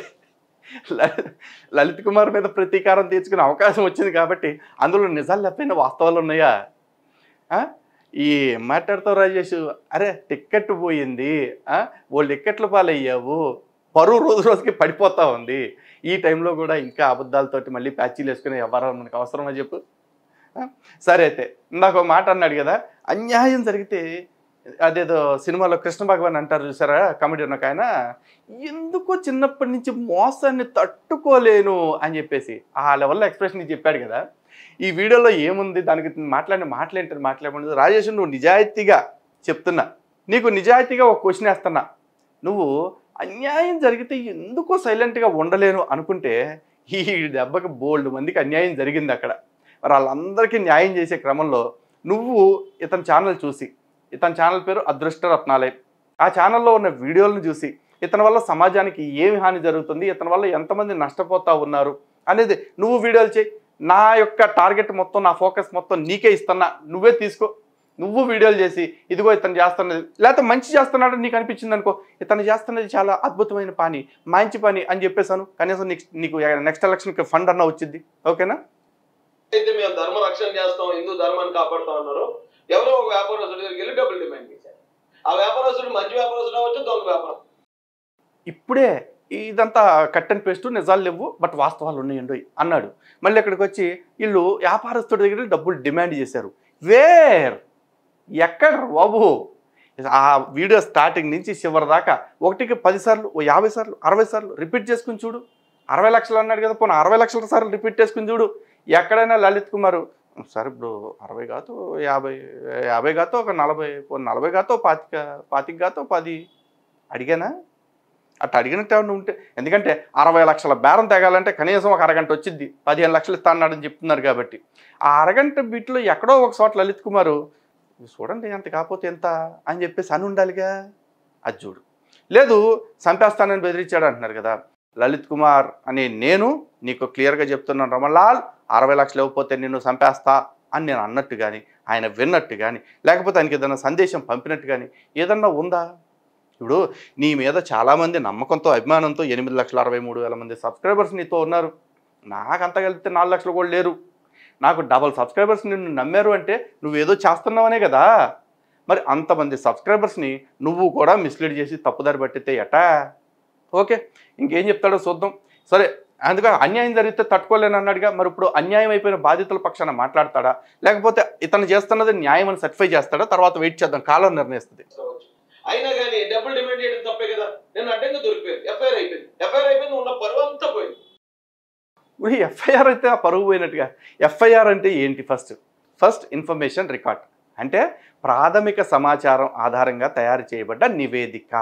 లలిత్ కుమార్ మీద ప్రతీకారం తీర్చుకునే అవకాశం వచ్చింది కాబట్టి అందులో నిజాలు లేకపోయినా వాస్తవాలు ఉన్నాయా? ఈ మాట్లాడతావు రాజేష్, అరే టిక్కెట్ పోయింది, వాళ్ళు టిక్కెట్లు పాలయ్యావు, పరువు రోజు రోజుకి పడిపోతూ ఉంది, ఈ టైంలో కూడా ఇంకా అబద్ధాలతోటి మళ్ళీ ప్యాచీలు వేసుకునే ఎవరు మనకు అవసరమని చెప్పు. సరే అయితే ఇందాక మాట అన్నాడు కదా, అన్యాయం జరిగితే అదేదో సినిమాలో కృష్ణ భగవాన్ అంటారు చూసారా, కామెడీలో ఒక ఆయన, ఎందుకో చిన్నప్పటి నుంచి మోసాన్ని తట్టుకోలేను అని చెప్పేసి ఆ లెవెల్లో ఎక్స్ప్రెషన్ చెప్పాడు కదా. ఈ వీడియోలో ఏముంది, దానికి మాట్లాడిన మాట్లాడింటారు మాట్లాడకూడదు. రాజేష్ నువ్వు నిజాయితీగా చెప్తున్నా, నీకు నిజాయితీగా ఒక క్వశ్చన్ వేస్తున్నా, నువ్వు అన్యాయం జరిగితే ఎందుకో సైలెంట్గా ఉండలేను అనుకుంటే ఈ దెబ్బకి బోల్డ్ మందికి అన్యాయం జరిగింది అక్కడ. మరి వాళ్ళందరికీ న్యాయం చేసే క్రమంలో నువ్వు ఇతని ఛానల్ చూసి, ఇతని ఛానల్ పేరు అదృష్ట రత్నాలయం, ఆ ఛానల్లో ఉన్న వీడియోలను చూసి ఇతని వల్ల సమాజానికి ఏమి హాని జరుగుతుంది, ఇతని వల్ల ఎంతమంది నష్టపోతా ఉన్నారు అనేది నువ్వు వీడియోలు చేయి. నా యొక్క టార్గెట్ మొత్తం నా ఫోకస్ మొత్తం నీకే ఇస్తున్నా, నువ్వే తీసుకో, నువ్వు వీడియోలు చేసి ఇదిగో ఇతను చేస్తున్నది, లేకపోతే మంచి చేస్తున్నాడు నీకు అనిపించింది అనుకో, ఇతను చేస్తున్నది చాలా అద్భుతమైన పని మంచి పని అని చెప్పేసాను, కనీసం నీకు నీకు నెక్స్ట్ ఎలక్షన్కి ఫండ్ అన్న వచ్చింది, ఓకేనా? అయితే మేము ధర్మ రక్షణ చేస్తాం, హిందూ ధర్మాన్ని కాపాడుతాం అన్నారు. ఎవరో ఒక వ్యాపారస్తుడి దగ్గరికి వెళ్ళి డబ్బులు డిమాండ్ చేశారు. ఆ వ్యాపారస్తుడు మంచి వ్యాపారస్తుడు అవ్వచ్చు, దొంగ వ్యాపారం. ఇప్పుడే ఇదంతా కట్ అండ్ పేస్ట్, నిజాలు లేవు బట్ వాస్తవాలు ఉన్నాయండి అన్నాడు. మళ్ళీ అక్కడికి వచ్చి వీళ్ళు వ్యాపారస్తుడి దగ్గర డబ్బులు డిమాండ్ చేశారు. వేర్ ఎక్కడ బాబు? ఆ వీడియో స్టార్టింగ్ నుంచి చివరి దాకా ఒకటికి పదిసార్లు, ఓ యాభై సార్లు, అరవై సార్లు రిపీట్ చేసుకుని చూడు. అరవై లక్షలు అన్నాడు కదా, పోనీ అరవై లక్షల సార్లు రిపీట్ చేసుకుని చూడు. ఎక్కడైనా లలిత్ కుమారు సార్ ఇప్పుడు అరవై కాతో యాభై యాభై కాతో ఒక నలభై నలభై కాతో పాతిక పాతిక కాతో పది అడిగానా? అట్లా అడిగినట్టు ఉంటే ఎందుకంటే అరవై లక్షల బేరం తేగాలంటే కనీసం ఒక అరగంట వచ్చింది, పదిహేను లక్షలు ఇస్తానని చెప్తున్నారు కాబట్టి ఆ అరగంట బిట్లో ఎక్కడో ఒక చోట లలిత్ కుమారు చూడండి ఎంత కాకపోతే ఎంత అని చెప్పేసి అని ఉండాలిగా, అది చూడు. లేదు చంపేస్తానని బెదిరించాడు అంటున్నారు కదా, లలిత్ కుమార్ అని నేను నీకు క్లియర్గా చెప్తున్నాను రమణలాల్, అరవై లక్షలు ఇవ్వకపోతే నిన్ను చంపేస్తా అని నేను అన్నట్టు కానీ, ఆయన విన్నట్టు కానీ, లేకపోతే ఆయనకి ఏదన్నా సందేశం పంపినట్టు కానీ ఏదన్నా ఉందా? ఇప్పుడు నీ మీద చాలామంది నమ్మకంతో అభిమానంతో ఎనిమిది లక్షల అరవై మూడు వేల మంది సబ్స్క్రైబర్స్ నీతో ఉన్నారు, నాకంత కలిపితే నాలుగు లక్షలు కూడా లేరు, నాకు డబల్ సబ్స్క్రైబర్స్ నిన్ను నమ్మారు అంటే నువ్వేదో చేస్తున్నావనే కదా. మరి అంతమంది సబ్స్క్రైబర్స్ని నువ్వు కూడా మిస్లీడ్ చేసి తప్పుదారి పట్టితే ఎటా? ఓకే ఇంకేం చెప్తాడో చూద్దాం. సరే అందుకే అన్యాయం జరిగితే తట్టుకోలేను అన్నాడుగా, మరి ఇప్పుడు అన్యాయం అయిపోయిన బాధితుల పక్షాన మాట్లాడతాడా, లేకపోతే ఇతను చేస్తున్నది న్యాయం అని సర్టిఫై చేస్తాడా? తర్వాత వెయిట్ చేద్దాం, కాలం నిర్ణయిస్తుంది. అయినా కానీ డబ్బులు డిమాండ్ చేయడం తప్పే కదా, నేను అడ్డంగా దొరికిపోయింది, ఎఫ్ఐఆర్ అయిపోయింది, ఎఫ్ఐఆర్ అయిపోయింది, ఉన్న పరువు అంతా పోయింది. ఇప్పుడు ఎఫ్ఐఆర్ అయితే ఆ పరువు పోయినట్టుగా. ఎఫ్ఐఆర్ అంటే ఏంటి? ఫస్ట్ ఫస్ట్ ఇన్ఫర్మేషన్ రికార్డ్ అంటే ప్రాథమిక సమాచారం ఆధారంగా తయారు చేయబడ్డ నివేదిక.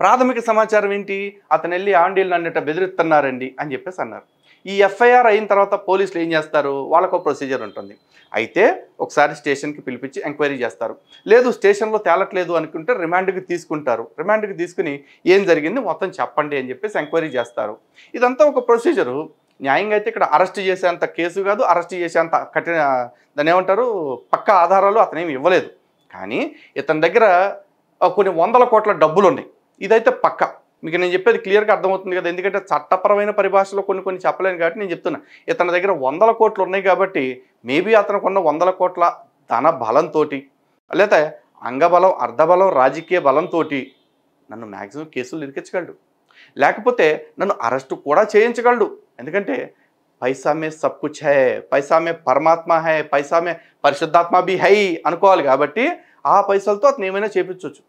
ప్రాథమిక సమాచారం ఏంటి? అతను వెళ్ళి ఆండీలు అన్నట్టు బెదిరిస్తున్నారండి అని చెప్పేసి అన్నారు. ఈ ఎఫ్ఐఆర్ అయిన తర్వాత పోలీసులు ఏం చేస్తారు? వాళ్ళకు ప్రొసీజర్ ఉంటుంది. అయితే ఒకసారి స్టేషన్కి పిలిపించి ఎంక్వైరీ చేస్తారు, లేదు స్టేషన్లో తేలట్లేదు అనుకుంటే రిమాండ్కి తీసుకుంటారు, రిమాండ్కి తీసుకుని ఏం జరిగింది మొత్తం చెప్పండి అని చెప్పేసి ఎంక్వైరీ చేస్తారు. ఇదంతా ఒక ప్రొసీజరు. న్యాయంగా అయితే ఇక్కడ అరెస్ట్ చేసేంత కేసు కాదు, అరెస్ట్ చేసేంత కఠిన దాన్ని ఏమంటారు పక్క ఆధారాలు అతనేమి ఇవ్వలేదు, కానీ ఇతని దగ్గర కొన్ని వందల కోట్ల డబ్బులు ఉన్నాయి, ఇదైతే పక్క. మీకు నేను చెప్పేది క్లియర్గా అర్థమవుతుంది కదా, ఎందుకంటే చట్టపరమైన పరిభాషలో కొన్ని కొన్ని చెప్పలేను కాబట్టి నేను చెప్తున్నా. ఇతని దగ్గర వందల కోట్లు ఉన్నాయి కాబట్టి మేబీ అతనుకున్న వందల కోట్ల ధన బలంతో లేదా అంగబలం అర్ధబలం రాజకీయ బలంతో నన్ను మ్యాక్సిమం కేసులు ఇరికించగలడు, లేకపోతే నన్ను అరెస్టు కూడా చేయించగలడు. ఎందుకంటే పైసా మే సబ్ కుచ్ హై, పైసా మే పరమాత్మ హై, పైసా మే పరిశుద్ధాత్మ బి హై అనుకోవాలి కాబట్టి ఆ పైసలతో అతను ఏమైనా చేపించవచ్చు.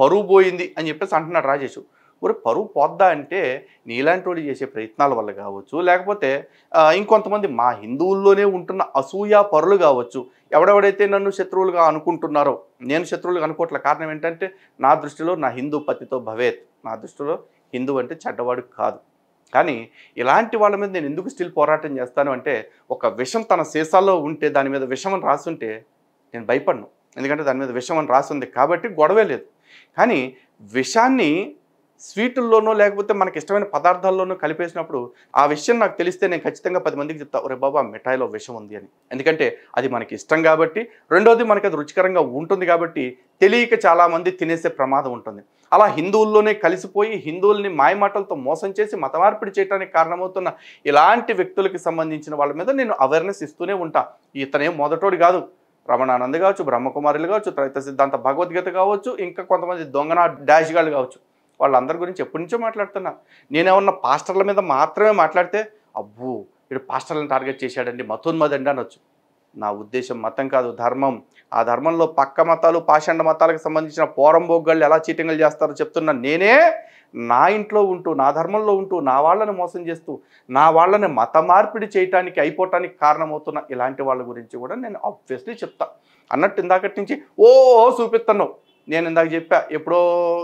పరువు పోయింది అని చెప్పేసి అంటున్నాడు రాజేష్. మరి పరువు పోద్దా అంటే నీలాంటి వాళ్ళు చేసే ప్రయత్నాల వల్ల కావచ్చు, లేకపోతే ఇంకొంతమంది మా హిందువుల్లోనే ఉంటున్న అసూయా పరులు కావచ్చు, ఎవడెవడైతే నన్ను శత్రువులుగా అనుకుంటున్నారో. నేను శత్రువులుగా అనుకోవట్ల కారణం ఏంటంటే నా దృష్టిలో నా హిందూ పతితో భవేత్, నా దృష్టిలో హిందువు అంటే చెడ్డవాడు కాదు, కానీ ఇలాంటి వాళ్ళ మీద నేను ఎందుకు స్టిల్ పోరాటం చేస్తాను అంటే ఒక విషం తన సీసాల్లో ఉంటే దాని మీద విషం అని రాసుంటే నేను భయపడను, ఎందుకంటే దాని మీద విషం అని రాసింది కాబట్టి గొడవే లేదు. కానీ విషాన్ని స్వీటుల్లోనో లేకపోతే మనకి ఇష్టమైన పదార్థాల్లోనో కలిపేసినప్పుడు ఆ విషయం నాకు తెలిస్తే నేను ఖచ్చితంగా పది మందికి చెప్తా, ఒరే బాబా మిఠాయిలో విషం ఉంది అని. ఎందుకంటే అది మనకి ఇష్టం కాబట్టి, రెండోది మనకి అది రుచికరంగా ఉంటుంది కాబట్టి తెలియక చాలామంది తినేసే ప్రమాదం ఉంటుంది. అలా హిందువుల్లోనే కలిసిపోయి హిందువుల్ని మాయమాటలతో మోసం చేసి మత మార్పిడి చేయడానికి కారణమవుతున్న ఇలాంటి వ్యక్తులకి సంబంధించిన వాళ్ళ మీద నేను అవేర్నెస్ ఇస్తూనే ఉంటా. ఇతనే మొదటోడు కాదు, రమణానంద్ కావచ్చు, బ్రహ్మకుమారిలు కావచ్చు, త్రైత సిద్ధాంత భగవద్గీత కావచ్చు, ఇంకా కొంతమంది దొంగన డాష్ గాళ్ళు కావచ్చు, వాళ్ళందరి గురించి ఎప్పటి నుంచో మాట్లాడుతున్నా. నేనేమన్నా పాస్టర్ల మీద మాత్రమే మాట్లాడితే అబ్బో ఇటు పాస్టర్లను టార్గెట్ చేశాడండి మతోన్మదండి అనొచ్చు. నా ఉద్దేశం మతం కాదు ధర్మం, ఆ ధర్మంలో పక్క మతాలు పాషండ మతాలకు సంబంధించిన పోరంబోగ్గాళ్ళు ఎలా చీటింగలు చేస్తారో చెప్తున్నా. నేనే నా ఇంట్లో ఉంటూ నా ధర్మంలో ఉంటూ నా వాళ్ళని మోసం చేస్తూ నా వాళ్ళని మత మార్పిడి చేయటానికి అయిపోవటానికి కారణమవుతున్న ఇలాంటి వాళ్ళ గురించి కూడా నేను ఆబ్వియస్లీ చెప్తా. అన్నట్టు ఇందాకటి నుంచి ఓ చూపిస్తున్నావు, నేను ఇందాక చెప్పా ఎప్పుడో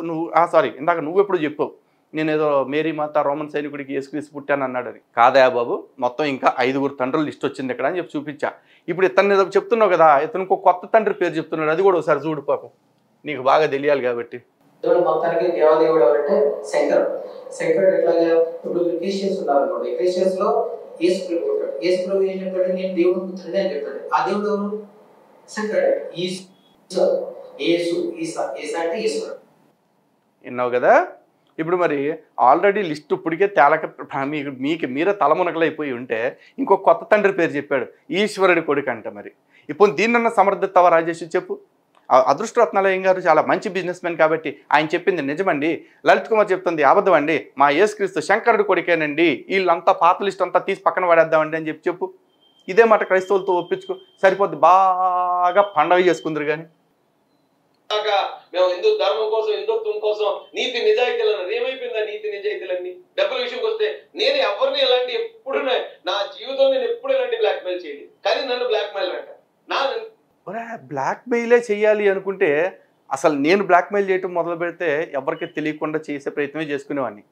నువ్వు సారీ ఇందాక నువ్వు ఎప్పుడో చెప్పావు నేను ఏదో మేరీ మాత రోమన్ సైనికుడికి యేసుక్రీస్తు పుట్టాను అన్నాడు అని. కాదయా బాబు, మొత్తం ఇంకా ఐదుగురు తండ్రులు లిస్ట్ వచ్చింది ఇక్కడ అని చెప్పి చూపించా. ఇప్పుడు ఇతను ఏదో చెప్తున్నావు కదా, ఇతను ఇంకో కొత్త తండ్రి పేరు చెప్తున్నాడు, అది కూడా ఒకసారి చూడు పాపం, నీకు బాగా తెలియాలి కాబట్టి. దేవుడు మొత్తానికి దేవాదేవుడు ఎవరంటే శంకర్. శంకర్ ఎట్లాగా ఇప్పుడు క్రిస్టియన్స్ ఉన్నారు అనుకోండి, క్రిస్టియన్స్ లో యేసు ప్రభు పుట్టాడు, యేసు ప్రభు ఏం చెప్పాడు? నేను దేవుడు పుత్రుడే అని చెప్పాడు. ఆ దేవుడు ఎవరు? శంకర్. యేసు ఈసా, ఈసా అంటే ఈశ్వరుడు. విన్నావు కదా. ఇప్పుడు మరి ఆల్రెడీ లిస్ట్ ఇప్పటికే తేలక మీకు మీకు మీరే తలమునకలైపోయి ఉంటే ఇంకో కొత్త తండ్రి పేరు చెప్పాడు, ఈశ్వరుడి కొడుకు అంట. మరి ఇప్పుడు దీన్నన్నా సమర్థిస్తావా రాజేష్ చెప్పు? అదృష్టరత్నాలయం గారు చాలా మంచి బిజినెస్ మ్యాన్ కాబట్టి ఆయన చెప్పింది నిజమండి, లలిత్ కుమార్ చెప్తుంది అబద్ధం అండి, మా యేసుక్రీస్తు శంకరుడి కొడుకేనండి, వీళ్ళంతా పాత లిస్ట్ అంతా తీసి పక్కన పడేద్దామండి అని చెప్పి చెప్పు. ఇదే మాట క్రైస్తవులతో ఒప్పించుకో, సరిపోద్ది, బాగా పండగ చేసుకుందరు. కానీ మేము హిందూ ధర్మం కోసం హిందుత్వం కోసం నీతి నిజాయితీలు అన్నది ఏమైపోయిందా? నీతి నిజాయితీలన్నీ డబ్బుల విషయంకి వస్తే నేను ఎవరిని ఎలాంటి ఎప్పుడు నా జీవితంలో నేను ఎప్పుడు ఎలాంటి బ్లాక్మెయిల్ చేయలేదు, కానీ నన్ను బ్లాక్మెయిల్ అంట. బ్లాక్‌మెయిల్ చేయాలి అనుకుంటే అసలు నేను బ్లాక్‌మెయిల్ చేయడం మొదలుపెడితే ఎవరికీ తెలియకుండా చేసే ప్రయత్నమే చేసుకునేవాడిని.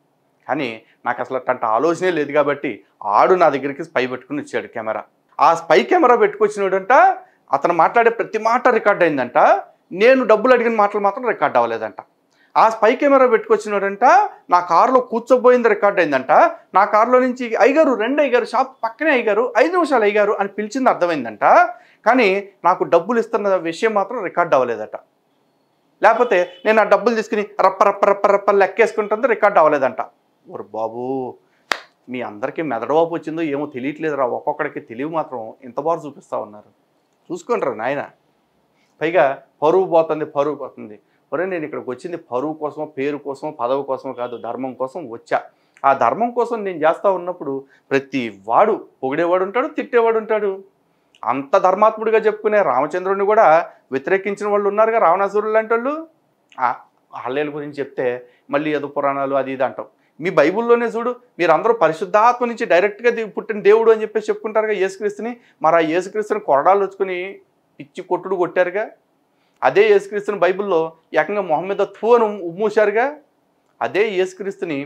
కానీ నాకు అసలు అట్లాంటి ఆలోచనే లేదు కాబట్టి ఆడు నా దగ్గరికి స్పై పెట్టుకుని వచ్చాడు కెమెరా. ఆ స్పై కెమెరా పెట్టుకొచ్చినోడంట అతను మాట్లాడే ప్రతి మాట రికార్డ్ అయిందంట. నేను డబ్బులు అడిగిన మాటలు మాత్రం రికార్డ్ అవ్వలేదంట. ఆ స్పై కెమెరా పెట్టుకొచ్చినోడంట నా కారులో కూర్చోబోయింది రికార్డ్ అయిందంట. నా కారులో నుంచి అయ్యారు రెండు అయ్యారు షాప్ పక్కనే అయ్యారు ఐదు నిమిషాలు అయ్యారు అని పిలిచింది అర్థమైందంట. కానీ నాకు డబ్బులు ఇస్తున్న విషయం మాత్రం రికార్డ్ అవ్వలేదట. లేకపోతే నేను ఆ డబ్బులు తీసుకుని రప్ప రప్ప రప్ప రప్ప లెక్కేసుకుంటుంది రికార్డ్ అవ్వలేదంట. ఓరు బాబు మీ అందరికీ మెదడువాపు వచ్చిందో ఏమో తెలియట్లేదురా, ఒక్కొక్కడికి తెలివి మాత్రం ఇంత బాగా చూపిస్తూ ఉన్నారు, చూసుకుంటారు నాయన. పైగా పరువు పోతుంది పరువు పోతుంది. ఒరే నేను ఇక్కడికి వచ్చింది పరువు కోసం పేరు కోసం పదవి కోసం కాదు, ధర్మం కోసం వచ్చా. ఆ ధర్మం కోసం నేను చేస్తూ ఉన్నప్పుడు ప్రతి వాడు పొగిడేవాడు ఉంటాడు, తిట్టేవాడు ఉంటాడు. అంత ధర్మాత్ముడిగా చెప్పుకునే రామచంద్రుడిని కూడా వ్యతిరేకించిన వాళ్ళు ఉన్నారుగా, రావణాసురుడు లాంటి వాళ్ళు. హల్లేల గురించి చెప్తే మళ్ళీ ఏదో పురాణాలు అది ఇది అంటాం. మీ బైబుల్లోనే చూడు, మీరందరూ పరిశుద్ధాత్మ నుంచి డైరెక్ట్గా పుట్టిన దేవుడు అని చెప్పేసి చెప్పుకుంటారుగా యేసుక్రీస్తుని. మరి ఆ యేసుక్రీస్తుని కొరడాలు వచ్చుకుని పిచ్చి కొట్టుడు కొట్టారుగా. అదే యేసుక్రీస్తుని బైబిల్లో ఏకంగా మొహమ్మద్ తూను ఉమ్మూశారుగా. అదే యేసుక్రీస్తుని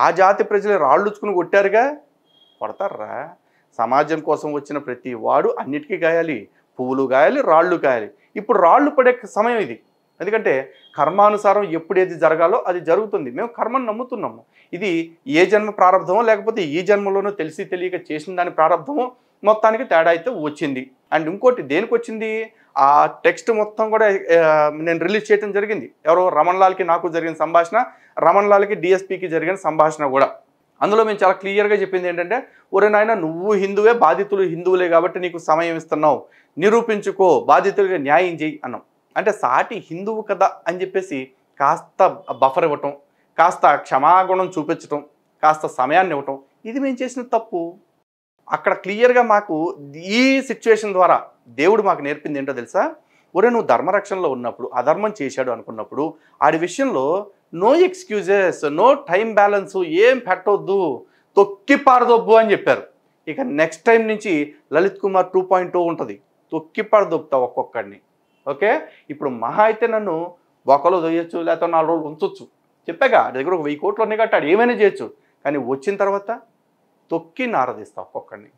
ఆ జాతి ప్రజలు రాళ్ళుచ్చుకుని కొట్టారుగా. కొడతారా? సమాజం కోసం వచ్చిన ప్రతి వాడు అన్నిటికీ గాయాలి, పువ్వులు గాయాలి, రాళ్ళు గాయాలి. ఇప్పుడు రాళ్ళు పడే సమయం ఇది. ఎందుకంటే కర్మానుసారం ఎప్పుడేది జరగాలో అది జరుగుతుంది. మేము కర్మను నమ్ముతున్నాము. ఇది ఏ జన్మ ప్రారంధమో లేకపోతే ఈ జన్మలోనో తెలిసి తెలియక చేసిన దాని ప్రారంధమో మొత్తానికి తేడా అయితే వచ్చింది. అండ్ ఇంకోటి దేనికి వచ్చింది, ఆ టెక్స్ట్ మొత్తం కూడా నేను రిలీజ్ చేయడం జరిగింది. ఎవరో రమణ్లాల్కి నాకు జరిగిన సంభాషణ, రమణ్లాల్కి డిఎస్పీకి జరిగిన సంభాషణ కూడా. అందులో మేము చాలా క్లియర్గా చెప్పింది ఏంటంటే, ఒరే నాయన నువ్వు హిందువే, బాధితులు హిందువులే కాబట్టి నీకు సమయం ఇస్తున్నావు, నిరూపించుకో, బాధితులుగా న్యాయం చేయి అన్నాం. అంటే సాటి హిందువు కదా అని చెప్పేసి కాస్త బఫర్ ఇవ్వటం, కాస్త క్షమాగుణం చూపించటం, కాస్త సమయాన్ని ఇవ్వటం, ఇది మేము చేసిన తప్పు. అక్కడ క్లియర్గా మాకు ఈ సిచ్యువేషన్ ద్వారా దేవుడు మాకు నేర్పింది ఏంటో తెలుసా, ఒరే నువ్వు ధర్మరక్షణలో ఉన్నప్పుడు అధర్మం చేశాడు అనుకున్నప్పుడు ఆడి విషయంలో no excuses, no time balance, ఏం పెట్టొద్దు, తొక్కి పారదొబ్బు అని చెప్పారు. ఇక నెక్స్ట్ టైం నుంచి Lalit Kumar two point two ఉంటుంది, తొక్కి పారదొబ్బుతా ఒక్కొక్కడిని. ఓకే, ఇప్పుడు మహా అయితే నన్ను ఒకళ్ళు దొయ్యొచ్చు, లేకపోతే నాలుగు రోజులు ఉంచొచ్చు. చెప్పాక దగ్గర ఒక వెయ్యి కోట్లు ఉన్నాయి కట్టాడు, ఏమైనా చేయొచ్చు. కానీ వచ్చిన తర్వాత తొక్కి నారదిస్తా ఒక్కొక్కడిని.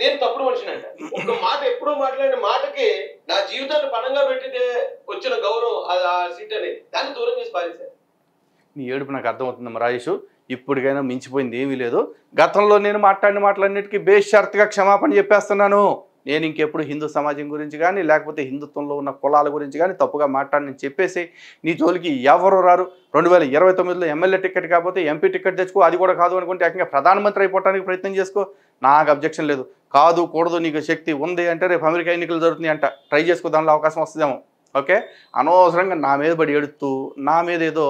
నేను తప్పుడు మనిషినంట, ఒక మాట ఎప్పుడో మాట్లాడిన మాటకి నా జీవితాన్ని పణంగా పెట్టితే వచ్చిన గౌరవం అనేది దాన్ని దూరం చేసి పారేశారు. నీ ఏడుపు నాకు అర్థమవుతుందమ్మా రాజేష్, ఇప్పటికైనా మించిపోయింది ఏమీ లేదు. గతంలో నేను మాట్లాడిన మాటలన్నిటికీ బేషరతుగా క్షమాపణ చెప్పేస్తున్నాను. నేను ఇంకెప్పుడు హిందూ సమాజం గురించి కానీ లేకపోతే హిందుత్వంలో ఉన్న కులాల గురించి కానీ తప్పుగా మాట్లాడినని చెప్పేసి నీ జోలికి ఎవరు రారు. రెండు వేల ఇరవై తొమ్మిదిలో ఎమ్మెల్యే టికెట్ కాకపోతే ఎంపీ టికెట్ తెచ్చుకో, అది కూడా కాదు అనుకుంటే ఏకంగా ప్రధానమంత్రి అయిపోవడానికి ప్రయత్నం చేసుకో, నాకు అబ్జెక్షన్ లేదు. కాదు కూడదు, నీకు శక్తి ఉంది అంటే రేపు అమెరికా ఎన్నికలు జరుగుతున్నాయి అంట, ట్రై చేసుకో, దానిలో అవకాశం వస్తుందేమో. ఓకే, అనవసరంగా నా మీద పడి ఏడుతూ నా మీద ఏదో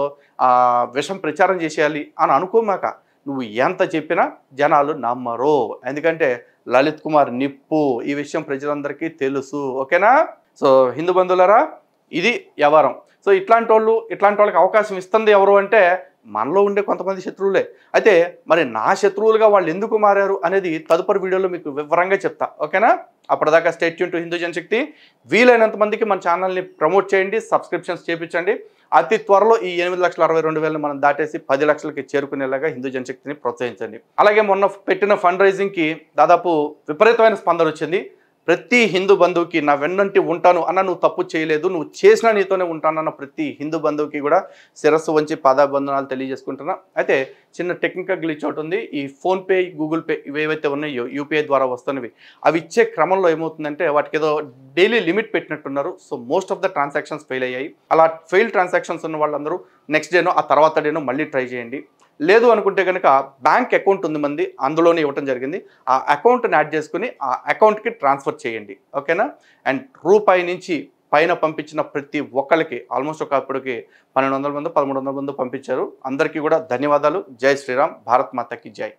విషం ప్రచారం చేసేయాలి అని అనుకోమాక. నువ్వు ఎంత చెప్పినా జనాలు నమ్మరు, ఎందుకంటే లలిత్ కుమార్ నిప్పు, ఈ విషయం ప్రజలందరికీ తెలుసు. ఓకేనా? సో హిందూ బంధువులరా, ఇది వ్యవహారం. సో ఇట్లాంటి వాళ్ళు ఇట్లాంటి వాళ్ళకి అవకాశం ఇస్తుంది ఎవరు అంటే మనలో ఉండే కొంతమంది శత్రువులే. అయితే మరి నా శత్రువులుగా వాళ్ళు ఎందుకు మారారు అనేది తదుపరి వీడియోలో మీకు వివరంగా చెప్తా. ఓకేనా? అప్పటిదాకా స్టే ట్యూన్ టు హిందూ జన శక్తి. వీలైనంత మందికి మన ఛానల్ని ప్రమోట్ చేయండి, సబ్స్క్రిప్షన్స్ చేయించండి. అతి త్వరలో ఈ ఎనిమిది లక్షల అరవై రెండు వేలను మనం దాటేసి పది లక్షలకి చేరుకునేలాగా హిందూ జనశక్తిని ప్రోత్సహించండి. అలాగే మొన్న పెట్టిన ఫండ్ రైజింగ్కి దాదాపు విపరీతమైన స్పందన వచ్చింది. ప్రతి హిందూ బంధువుకి, నా వెన్నంటి ఉంటాను అన్న, నువ్వు తప్పు చేయలేదు, నువ్వు చేసినా నీతోనే ఉంటానన్న ప్రతి హిందూ బంధువుకి కూడా శిరస్సు వంచి పాదాబంధనాలు తెలియజేసుకుంటున్నా. అయితే చిన్న టెక్నికల్ గ్లిచ్ ఒకటి ఉంది. ఈ ఫోన్పే, గూగుల్ పే ఇవేవైతే ఉన్నాయో యూపీఐ ద్వారా వస్తున్నవి, అవి ఇచ్చే క్రమంలో ఏమవుతుందంటే వాటికి ఏదో డైలీ లిమిట్ పెట్టినట్టున్నారు. So most of the transactions fail అయ్యాయి. అలా ఫెయిల్ ట్రాన్సాక్షన్స్ ఉన్న వాళ్ళందరూ నెక్స్ట్ డేనో ఆ తర్వాత డేనో మళ్ళీ ట్రై చేయండి. లేదు అనుకుంటే కనుక బ్యాంక్ అకౌంట్ ఉంది మంది, అందులోనే ఇవ్వటం జరిగింది, ఆ అకౌంట్ని యాడ్ చేసుకుని ఆ అకౌంట్కి ట్రాన్స్ఫర్ చేయండి. ఓకేనా? అండ్ రూపాయి నుంచి పైన పంపించిన ప్రతి ఒక్కరికి ఆల్మోస్ట్ ఒక అప్పటికి పన్నెండు వందల మంది పదమూడు వందల మంది పంపించారు. అందరికీ కూడా ధన్యవాదాలు. జై శ్రీరామ్. భారత్ మాతకి జై.